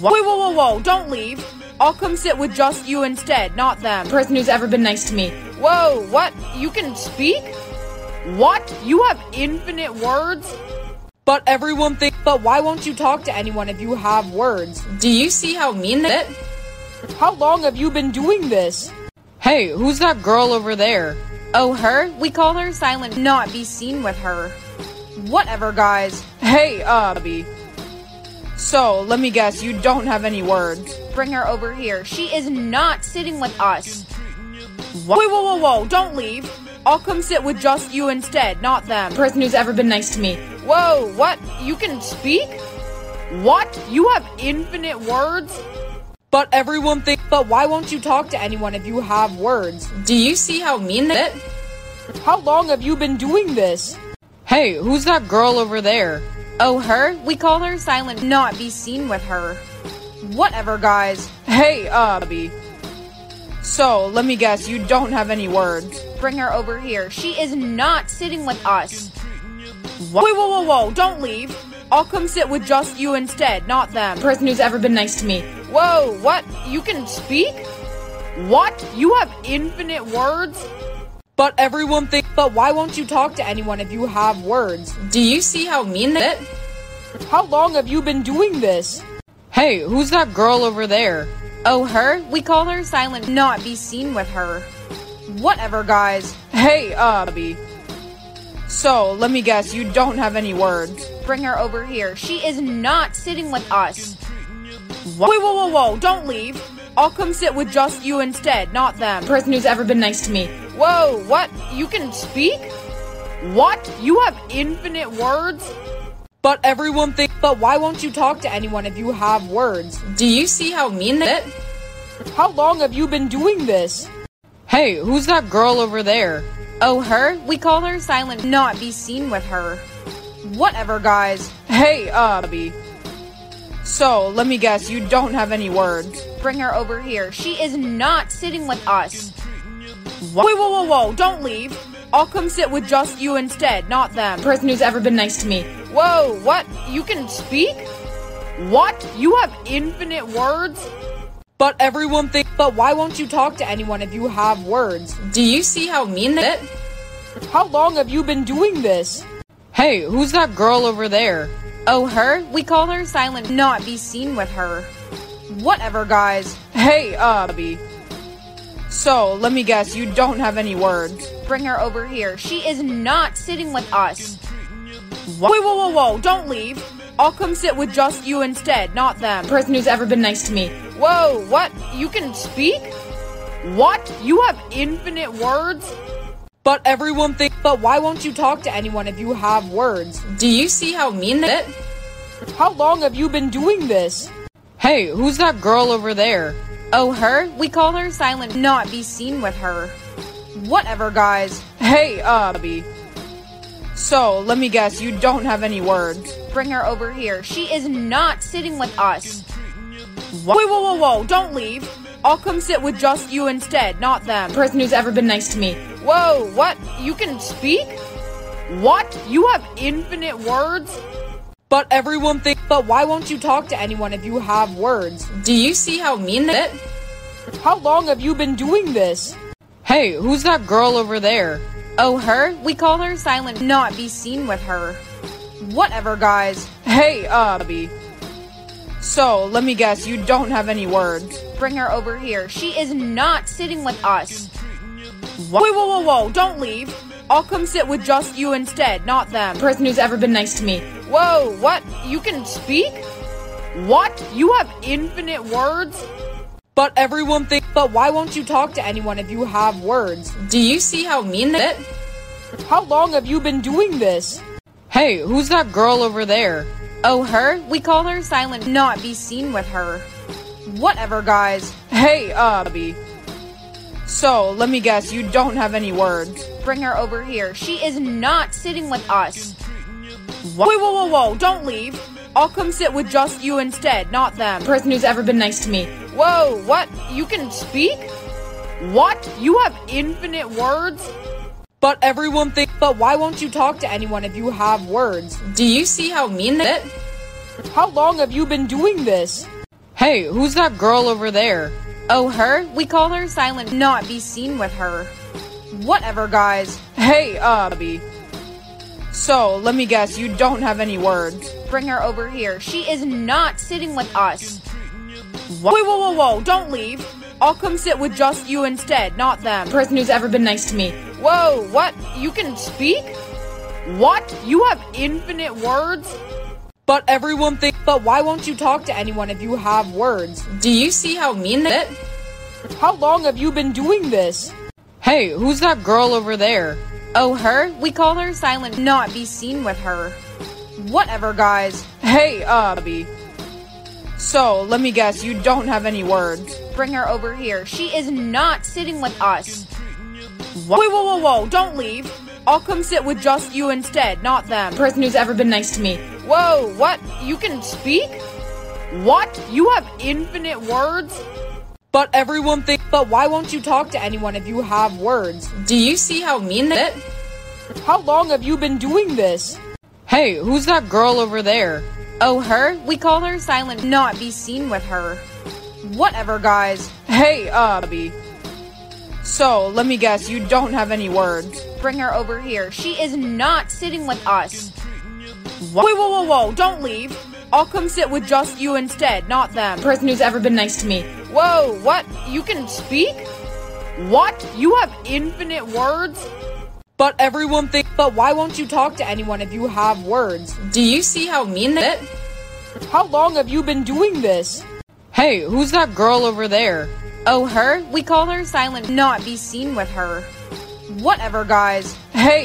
What? Wait, whoa, whoa, whoa, don't leave. I'll come sit with just you instead, not them. Person who's ever been nice to me. Whoa, what? You can speak? What? You have infinite words? But everyone thinks- But why won't you talk to anyone if you have words? Do you see how mean that- How long have you been doing this? Hey, who's that girl over there? Oh, her? We call her Silent. Not be seen with her. Whatever, guys. Hey, Abby. So, let me guess, you don't have any words. Bring her over here. She is not sitting with us. What? Wait, whoa, whoa, whoa, don't leave. I'll come sit with just you instead, not them. Person who's ever been nice to me. Whoa, what? You can speak? What? You have infinite words? But everyone thinks- But why won't you talk to anyone if you have words? Do you see how mean that- How long have you been doing this? Hey, who's that girl over there? Oh, her? We call her Silent. Not be seen with her. Whatever, guys. Hey, Abby. So, let me guess, you don't have any words. Bring her over here. She is not sitting with us. What? Wait, whoa, whoa, whoa, don't leave. I'll come sit with just you instead, not them. Person who's ever been nice to me. Whoa, what? You can speak? What? You have infinite words? But everyone thinks- But why won't you talk to anyone if you have words? Do you see how mean that- How long have you been doing this? Hey, who's that girl over there? Oh, her? We call her Silent. Not be seen with her. Whatever, guys. Hey, Abby. So, let me guess, you don't have any words. Bring her over here. She is not sitting with us. What? Wait, whoa, whoa, whoa, don't leave. I'll come sit with just you instead, not them. Person who's ever been nice to me. Whoa, what? You can speak? What? You have infinite words? But everyone thinks- But why won't you talk to anyone if you have words? Do you see how mean that- How long have you been doing this? Hey, who's that girl over there? Oh, her? We call her Silent. Not be seen with her. Whatever, guys. Hey, Abby. So, let me guess, you don't have any words. Bring her over here. She is not sitting with us. What? Wait, whoa, whoa, whoa, don't leave. I'll come sit with just you instead, not them. Person who's ever been nice to me. Whoa, what? You can speak? What? You have infinite words? But everyone thinks- But why won't you talk to anyone if you have words? Do you see how mean that- How long have you been doing this? Hey, who's that girl over there? Oh, her? We call her Silent. Not be seen with her. Whatever, guys. Hey, Abby. So, let me guess, you don't have any words. Bring her over here. She is not sitting with us. What? Wait, whoa, whoa, whoa, don't leave. I'll come sit with just you instead, not them. Person who's ever been nice to me. Whoa, what? You can speak? What? You have infinite words? But everyone thinks- But why won't you talk to anyone if you have words? Do you see how mean that- How long have you been doing this? Hey, who's that girl over there? Oh, her? We call her Silent. Not be seen with her. Whatever, guys. Hey, Abby. So, let me guess, you don't have any words. Bring her over here. She is not sitting with us. What? Wait, whoa, whoa, whoa, don't leave. I'll come sit with just you instead, not them. Person who's ever been nice to me. Whoa, what? You can speak? What? You have infinite words? But everyone thinks- But why won't you talk to anyone if you have words? Do you see how mean that- How long have you been doing this? Hey, who's that girl over there? Oh, her? We call her Silent. Not be seen with her. Whatever, guys. Hey, Abby. So, let me guess, you don't have any words. Bring her over here. She is not sitting with us. What? Wait, whoa, whoa, whoa, don't leave. I'll come sit with just you instead, not them. Person who's ever been nice to me. Whoa, what? You can speak? What? You have infinite words? But everyone thinks- But why won't you talk to anyone if you have words? Do you see how mean that is? How long have you been doing this? Hey, who's that girl over there? Oh, her? We call her silent. Not be seen with her. Whatever, guys. Hey, So, let me guess, you don't have any words. Bring her over here. She is not sitting with us. What? Wait, whoa, whoa, whoa, don't leave. I'll come sit with just you instead, not them. Person who's ever been nice to me. Whoa, what? You can speak? What? You have infinite words? But everyone thinks- But why won't you talk to anyone if you have words? Do you see how mean that is? How long have you been doing this? Hey, who's that girl over there? Oh, her? We call her silent. Not be seen with her. Whatever, guys. Hey, So, let me guess, you don't have any words. Bring her over here. She is not sitting with us. What? Wait, whoa, whoa, whoa, don't leave. I'll come sit with just you instead, not them. Person who's ever been nice to me. Whoa, what? You can speak? What? You have infinite words? But everyone thinks- But why won't you talk to anyone if you have words? Do you see how mean that is? How long have you been doing this? Hey, who's that girl over there? Oh, her? We call her silent. Not be seen with her. Whatever, guys. Hey, So, let me guess, you don't have any words. Bring her over here. She is not sitting with us. What? Wait, whoa, whoa, whoa, don't leave. I'll come sit with just you instead, not them. Person who's ever been nice to me. Whoa, what? You can speak? What? You have infinite words? But everyone thinks- But why won't you talk to anyone if you have words? Do you see how mean that is? How long have you been doing this? Hey, who's that girl over there? Oh, her? We call her silent. Not be seen with her. Whatever, guys. Hey, So, let me guess, you don't have any words. Bring her over here. She is not sitting with us. What? Wait, whoa, whoa, whoa, don't leave. I'll come sit with just you instead, not them. Person who's ever been nice to me. Whoa, what? You can speak? What? You have infinite words? But everyone thinks- But why won't you talk to anyone if you have words? Do you see how mean that is? How long have you been doing this? Hey, who's that girl over there? Oh, her? We call her silent. Not be seen with her. Whatever, guys. Hey,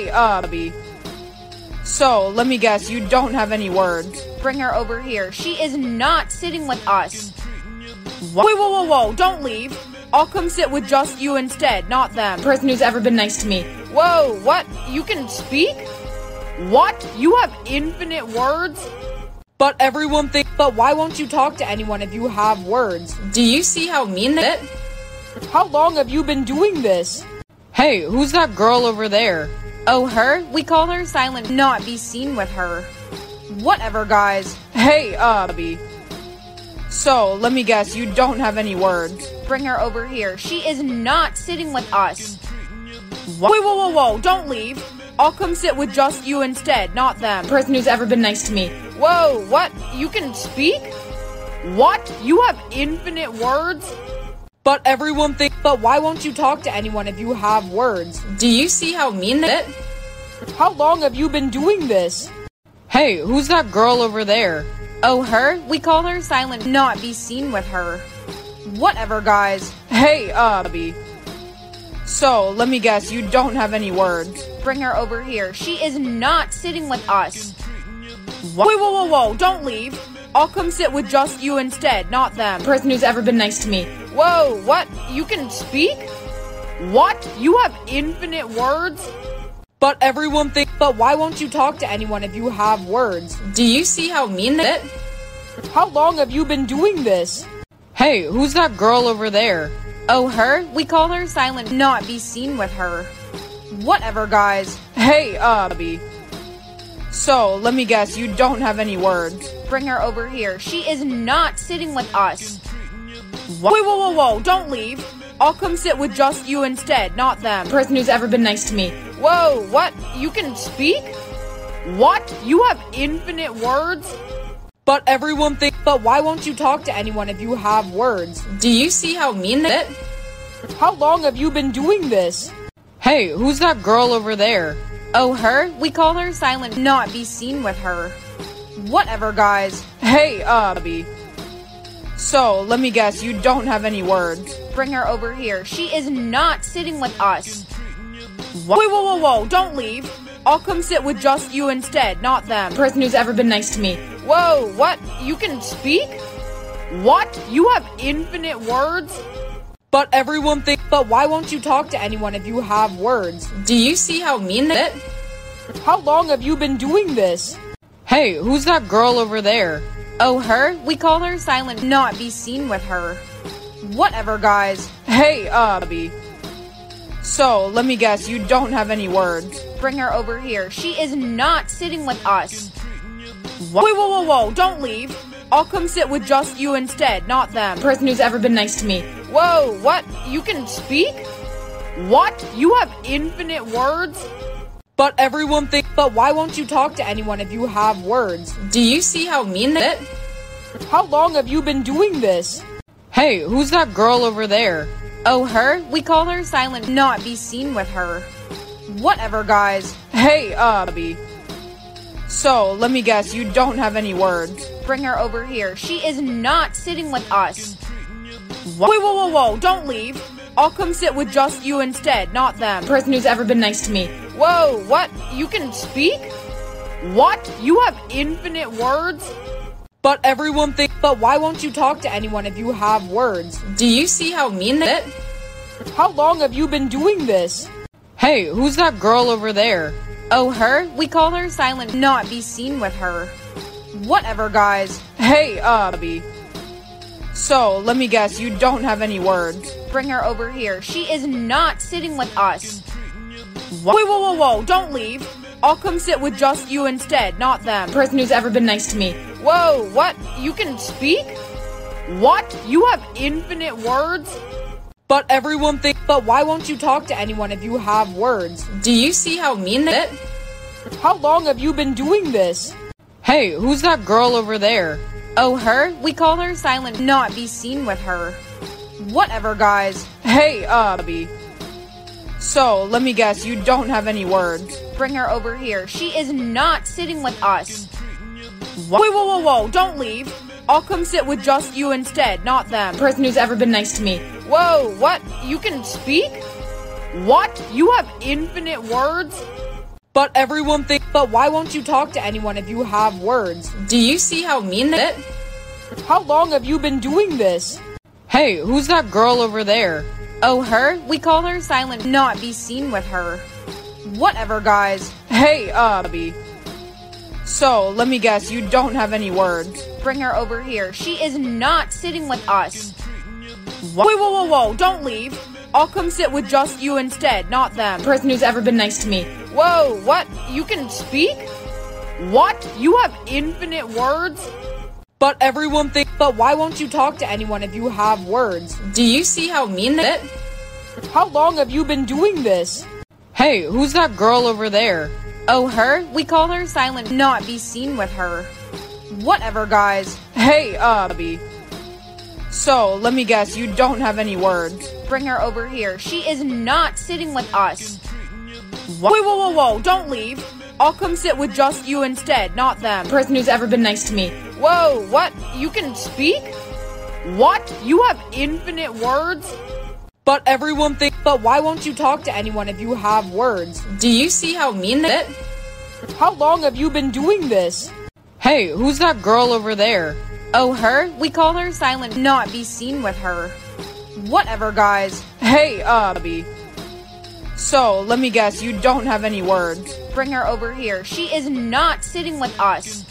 So, let me guess, you don't have any words. Bring her over here. She is not sitting with us. What? Wait, whoa, whoa, whoa, don't leave. I'll come sit with just you instead, not them. Person who's ever been nice to me. Whoa, what? You can speak? What? You have infinite words? But everyone thinks- But why won't you talk to anyone if you have words? Do you see how mean that is? How long have you been doing this? Hey, who's that girl over there? Oh, her? We call her silent. Not be seen with her. Whatever, guys. Hey, So, let me guess, you don't have any words. Bring her over here. She is not sitting with us. What? Wait, whoa, whoa, whoa, don't leave. I'll come sit with just you instead, not them. Person who's ever been nice to me. Whoa, what? You can speak? What? You have infinite words? But everyone thinks- But why won't you talk to anyone if you have words? Do you see how mean that is? How long have you been doing this? Hey, who's that girl over there? Oh, her? We call her silent. Not be seen with her. Whatever, guys. Hey, So, let me guess, you don't have any words. Bring her over here. She is not sitting with us. What? Wait, whoa, whoa, whoa, don't leave. I'll come sit with just you instead, not them. Person who's ever been nice to me. Whoa, what? You can speak? What? You have infinite words? But everyone thinks- But why won't you talk to anyone if you have words? Do you see how mean that is? How long have you been doing this? Hey, who's that girl over there? Oh, her? We call her silent. Not be seen with her. Whatever, guys. Hey, So, let me guess, you don't have any words. Bring her over here. She is not sitting with us. What? Wait, whoa, whoa, whoa, don't leave. I'll come sit with just you instead, not them. Person who's ever been nice to me. Whoa, what? You can speak? What? You have infinite words? But everyone thinks- But why won't you talk to anyone if you have words? Do you see how mean that is? How long have you been doing this? Hey, who's that girl over there? Oh, her? We call her silent, not be seen with her. Whatever, guys. Hey, Abby. So, let me guess, you don't have any words. Bring her over here. She is not sitting with us. What? Wait, whoa, don't leave. I'll come sit with just you instead, not them. Person who's ever been nice to me. Whoa, what? You can speak? What? You have infinite words? But everyone thinks— But why won't you talk to anyone if you have words? Do you see how mean that— How long have you been doing this? Hey, who's that girl over there? Oh, her? We call her silent, not be seen with her. Whatever, guys. Hey, Abby. So, let me guess, you don't have any words. Bring her over here. She is not sitting with us. What? Wait, whoa, don't leave. I'll come sit with just you instead, not them. Person who's ever been nice to me. Whoa, what? You can speak? What? You have infinite words? But everyone thinks— But why won't you talk to anyone if you have words? Do you see how mean that— How long have you been doing this? Hey, who's that girl over there? Oh, her? We call her silent, not be seen with her. Whatever, guys. Hey, Abby. So, let me guess, you don't have any words. Bring her over here. She is not sitting with us. What? Wait, whoa, don't leave. I'll come sit with just you instead, not them. Person who's ever been nice to me. Whoa, what? You can speak? What? You have infinite words? But everyone thinks— But why won't you talk to anyone if you have words? Do you see how mean that— How long have you been doing this? Hey, who's that girl over there? Oh, her? We call her silent, not be seen with her. Whatever, guys. Hey, Abby. So, let me guess, you don't have any words. Bring her over here. She is not sitting with us. What? Wait, whoa, don't leave. I'll come sit with just you instead, not them. Person who's ever been nice to me. Whoa, what? You can speak? What? You have infinite words? But everyone thinks— But why won't you talk to anyone if you have words? Do you see how mean that— How long have you been doing this? Hey, who's that girl over there? Oh, her? We call her silent, not be seen with her. Whatever, guys. Hey, Abby. So, let me guess, you don't have any words. Bring her over here. She is not sitting with us. What? Wait, whoa, don't leave. I'll come sit with just you instead, not them. Person who's ever been nice to me. Whoa, what? You can speak? What? You have infinite words? But everyone thinks— But why won't you talk to anyone if you have words? Do you see how mean that— How long have you been doing this? Hey, who's that girl over there? Oh, her? We call her silent, not be seen with her. Whatever, guys. Hey, Abby. So, let me guess, you don't have any words. Bring her over here. She is not sitting with us. What? Wait, whoa, don't leave. I'll come sit with just you instead, not them. Person who's ever been nice to me. Whoa, what? You can speak? What? You have infinite words? But everyone thinks— But why won't you talk to anyone if you have words? Do you see how mean that— How long have you been doing this? Hey, who's that girl over there? Oh, her? We call her silent, not be seen with her. Whatever, guys. Hey, Abby. So, let me guess, you don't have any words. Bring her over here. She is not sitting with us. What? Wait, whoa, don't leave. I'll come sit with just you instead, not them. Person who's ever been nice to me. Whoa, what? You can speak? What? You have infinite words? But everyone thinks— But why won't you talk to anyone if you have words? Do you see how mean that— How long have you been doing this? Hey, who's that girl over there? Oh, her? We call her silent, not be seen with her. Whatever, guys. Hey, Abby. So, let me guess, you don't have any words. Bring her over here. She is not sitting with us.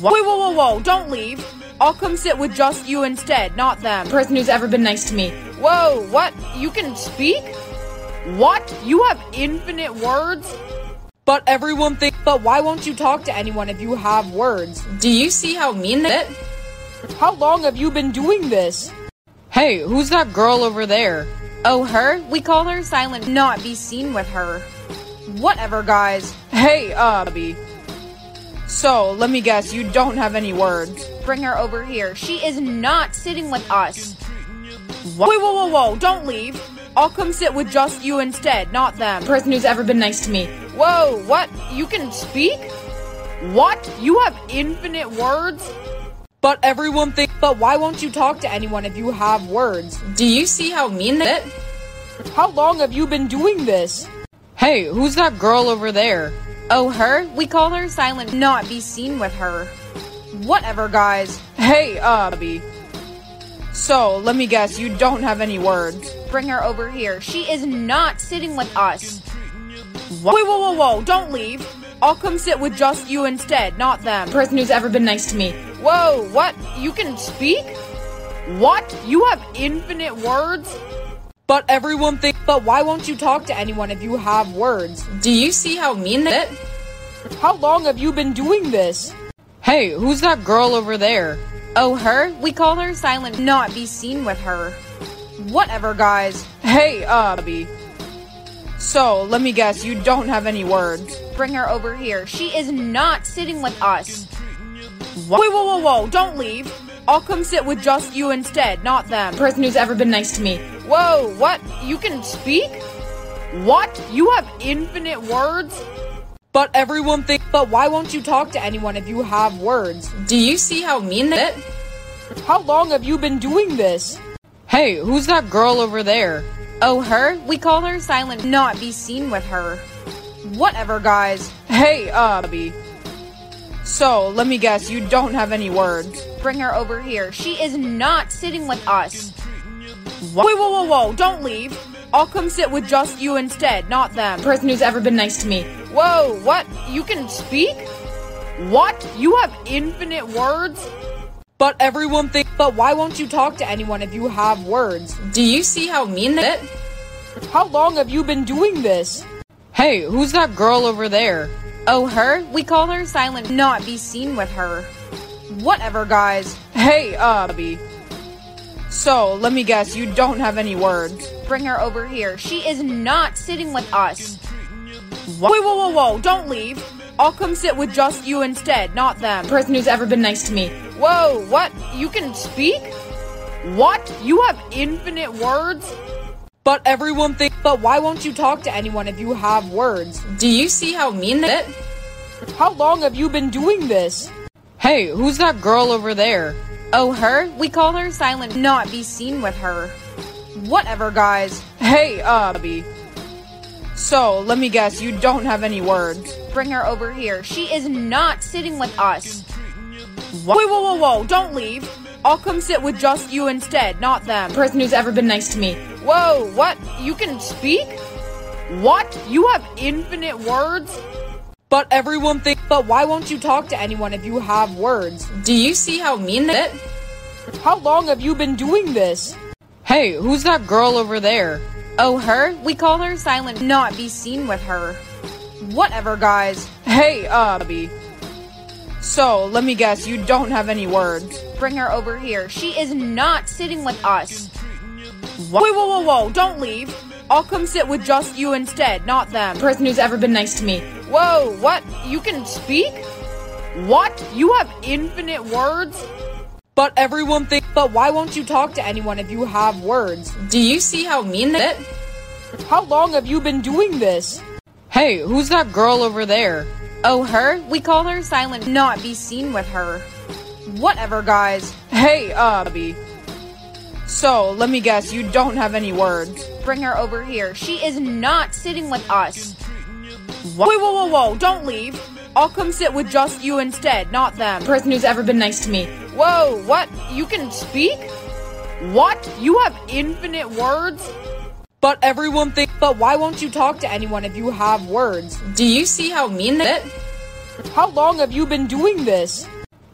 What? Wait, whoa, don't leave. I'll come sit with just you instead, not them. Person who's ever been nice to me. Whoa, what? You can speak? What? You have infinite words? But everyone thinks— But why won't you talk to anyone if you have words? Do you see how mean that— How long have you been doing this? Hey, who's that girl over there? Oh, her? We call her silent, not be seen with her. Whatever, guys. Hey, Abby. So, let me guess, you don't have any words. Bring her over here. She is not sitting with us. What? Wait, whoa, don't leave. I'll come sit with just you instead, not them. The person who's ever been nice to me. Whoa, what? You can speak? What? You have infinite words? But everyone thinks- But why won't you talk to anyone if you have words? Do you see how mean that- How long have you been doing this? Hey, who's that girl over there? Oh, her? We call her silent. Not be seen with her. Whatever, guys. Hey, So, let me guess, you don't have any words. Bring her over here. She is not sitting with us. What? Wait, whoa, don't leave. I'll come sit with just you instead, not them. The person who's ever been nice to me. Whoa, what? You can speak? What? You have infinite words? But everyone thinks- But why won't you talk to anyone if you have words? Do you see how mean that- How long have you been doing this? Hey, who's that girl over there? Oh, her? We call her silent. Not be seen with her. Whatever, guys. Hey, So, let me guess, you don't have any words. Bring her over here. She is not sitting with us. What? Wait, whoa, don't leave. I'll come sit with just you instead, not them. The person who's ever been nice to me. Whoa, what? You can speak? What? You have infinite words? But everyone thinks- But why won't you talk to anyone if you have words? Do you see how mean that- How long have you been doing this? Hey, who's that girl over there? Oh, her? We call her silent. Not be seen with her. Whatever, guys. Hey, So, let me guess, you don't have any words. Bring her over here. She is not sitting with us. What? Wait, whoa, don't leave. I'll come sit with just you instead, not them. The person who's ever been nice to me. Whoa, what? You can speak? What? You have infinite words? But everyone thinks- But why won't you talk to anyone if you have words? Do you see how mean that- How long have you been doing this? Hey, who's that girl over there? Oh, her? We call her silent. Not be seen with her. Whatever, guys. Hey, So, let me guess, you don't have any words. Bring her over here. She is not sitting with us. What? Wait, whoa, don't leave. I'll come sit with just you instead, not them. The person who's ever been nice to me. Whoa, what? You can speak? What? You have infinite words? But everyone thinks- But why won't you talk to anyone if you have words? Do you see how mean that- How long have you been doing this? Hey, who's that girl over there? Oh, her? We call her silent. Not be seen with her. Whatever, guys. Hey, So, let me guess, you don't have any words. Bring her over here. She is not sitting with us. What? Wait, whoa, don't leave. I'll come sit with just you instead, not them. The person who's ever been nice to me. Whoa, what? You can speak? What? You have infinite words? But everyone thinks- But why won't you talk to anyone if you have words? Do you see how mean that- How long have you been doing this? Hey, who's that girl over there? Oh, her? We call her silent. Not be seen with her. Whatever, guys. Hey, So, let me guess, you don't have any words. Bring her over here. She is not sitting with us. What? Wait, whoa, don't leave. I'll come sit with just you instead, not them. The person who's ever been nice to me. Whoa, what? You can speak? What? You have infinite words? But everyone thinks- But why won't you talk to anyone if you have words? Do you see how mean that- How long have you been doing this? Hey, who's that girl over there? Oh, her? We call her silent. Not be seen with her. Whatever, guys. Hey, So, let me guess, you don't have any words. Bring her over here. She is not sitting with us. What? Wait, whoa, don't leave. I'll come sit with just you instead, not them. The person who's ever been nice to me. Whoa, what? You can speak? What? You have infinite words? But everyone thinks- But why won't you talk to anyone if you have words? Do you see how mean that- How long have you been doing this?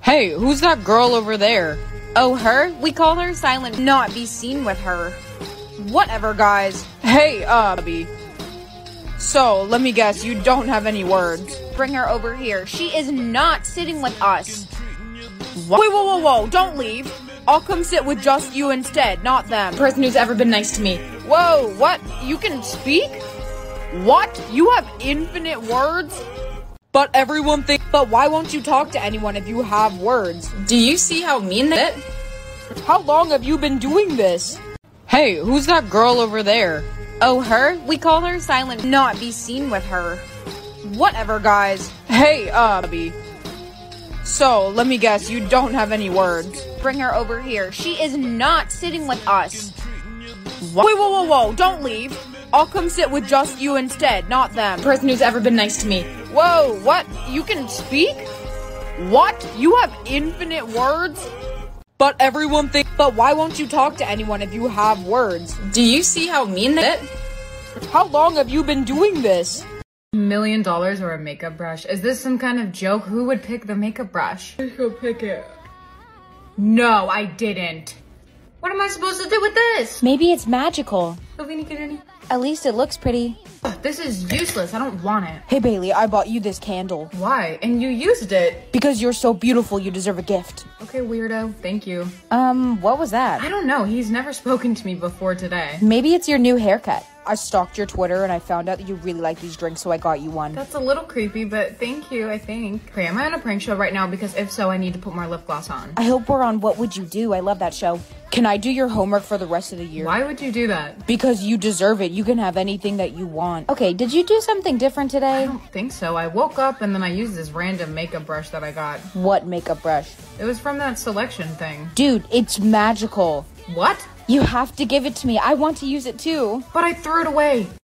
Hey, who's that girl over there? Oh, her? We call her silent. Not be seen with her. Whatever, guys. Hey, So, let me guess, you don't have any words. Bring her over here. She is not sitting with us. What? Wait, whoa, don't leave. I'll come sit with just you instead, not them. The person who's ever been nice to me. Whoa, what? You can speak? What? You have infinite words? But everyone thinks- But why won't you talk to anyone if you have words? Do you see how mean that- How long have you been doing this? Hey, who's that girl over there? Oh, her? We call her silent. Not be seen with her. Whatever, guys. Hey, Abby. So, let me guess, you don't have any words. Bring her over here. She is not sitting with us. What? Wait, whoa, whoa, whoa, don't leave. I'll come sit with just you instead, not them. Person who's ever been nice to me. Whoa, what? You can speak? What? You have infinite words? But everyone thinks- But why won't you talk to anyone if you have words? Do you see how mean that? How long have you been doing this? $1 million or a makeup brush? Is this some kind of joke? Who would pick the makeup brush? Go pick it. No, I didn't. What am I supposed to do with this? Maybe it's magical. At least it looks pretty. Ugh, this is useless. I don't want it. Hey, Bailey, I bought you this candle. Why? And you used it. Because you're so beautiful, you deserve a gift. Okay, weirdo. Thank you. What was that? I don't know. He's never spoken to me before today. Maybe it's your new haircut. I stalked your Twitter and I found out that you really like these drinks, so I got you one. That's a little creepy, but thank you, I think. Okay, am I on a prank show right now? Because if so, I need to put more lip gloss on. I hope we're on What Would You Do. I love that show. Can I do your homework for the rest of the year? Why would you do that? Because you deserve it. You can have anything that you want. Okay, did you do something different today? I don't think so. I woke up and then I used this random makeup brush that I got. What makeup brush? It was from that selection thing. Dude, it's magical. What? You have to give it to me. I want to use it too. But I threw it away.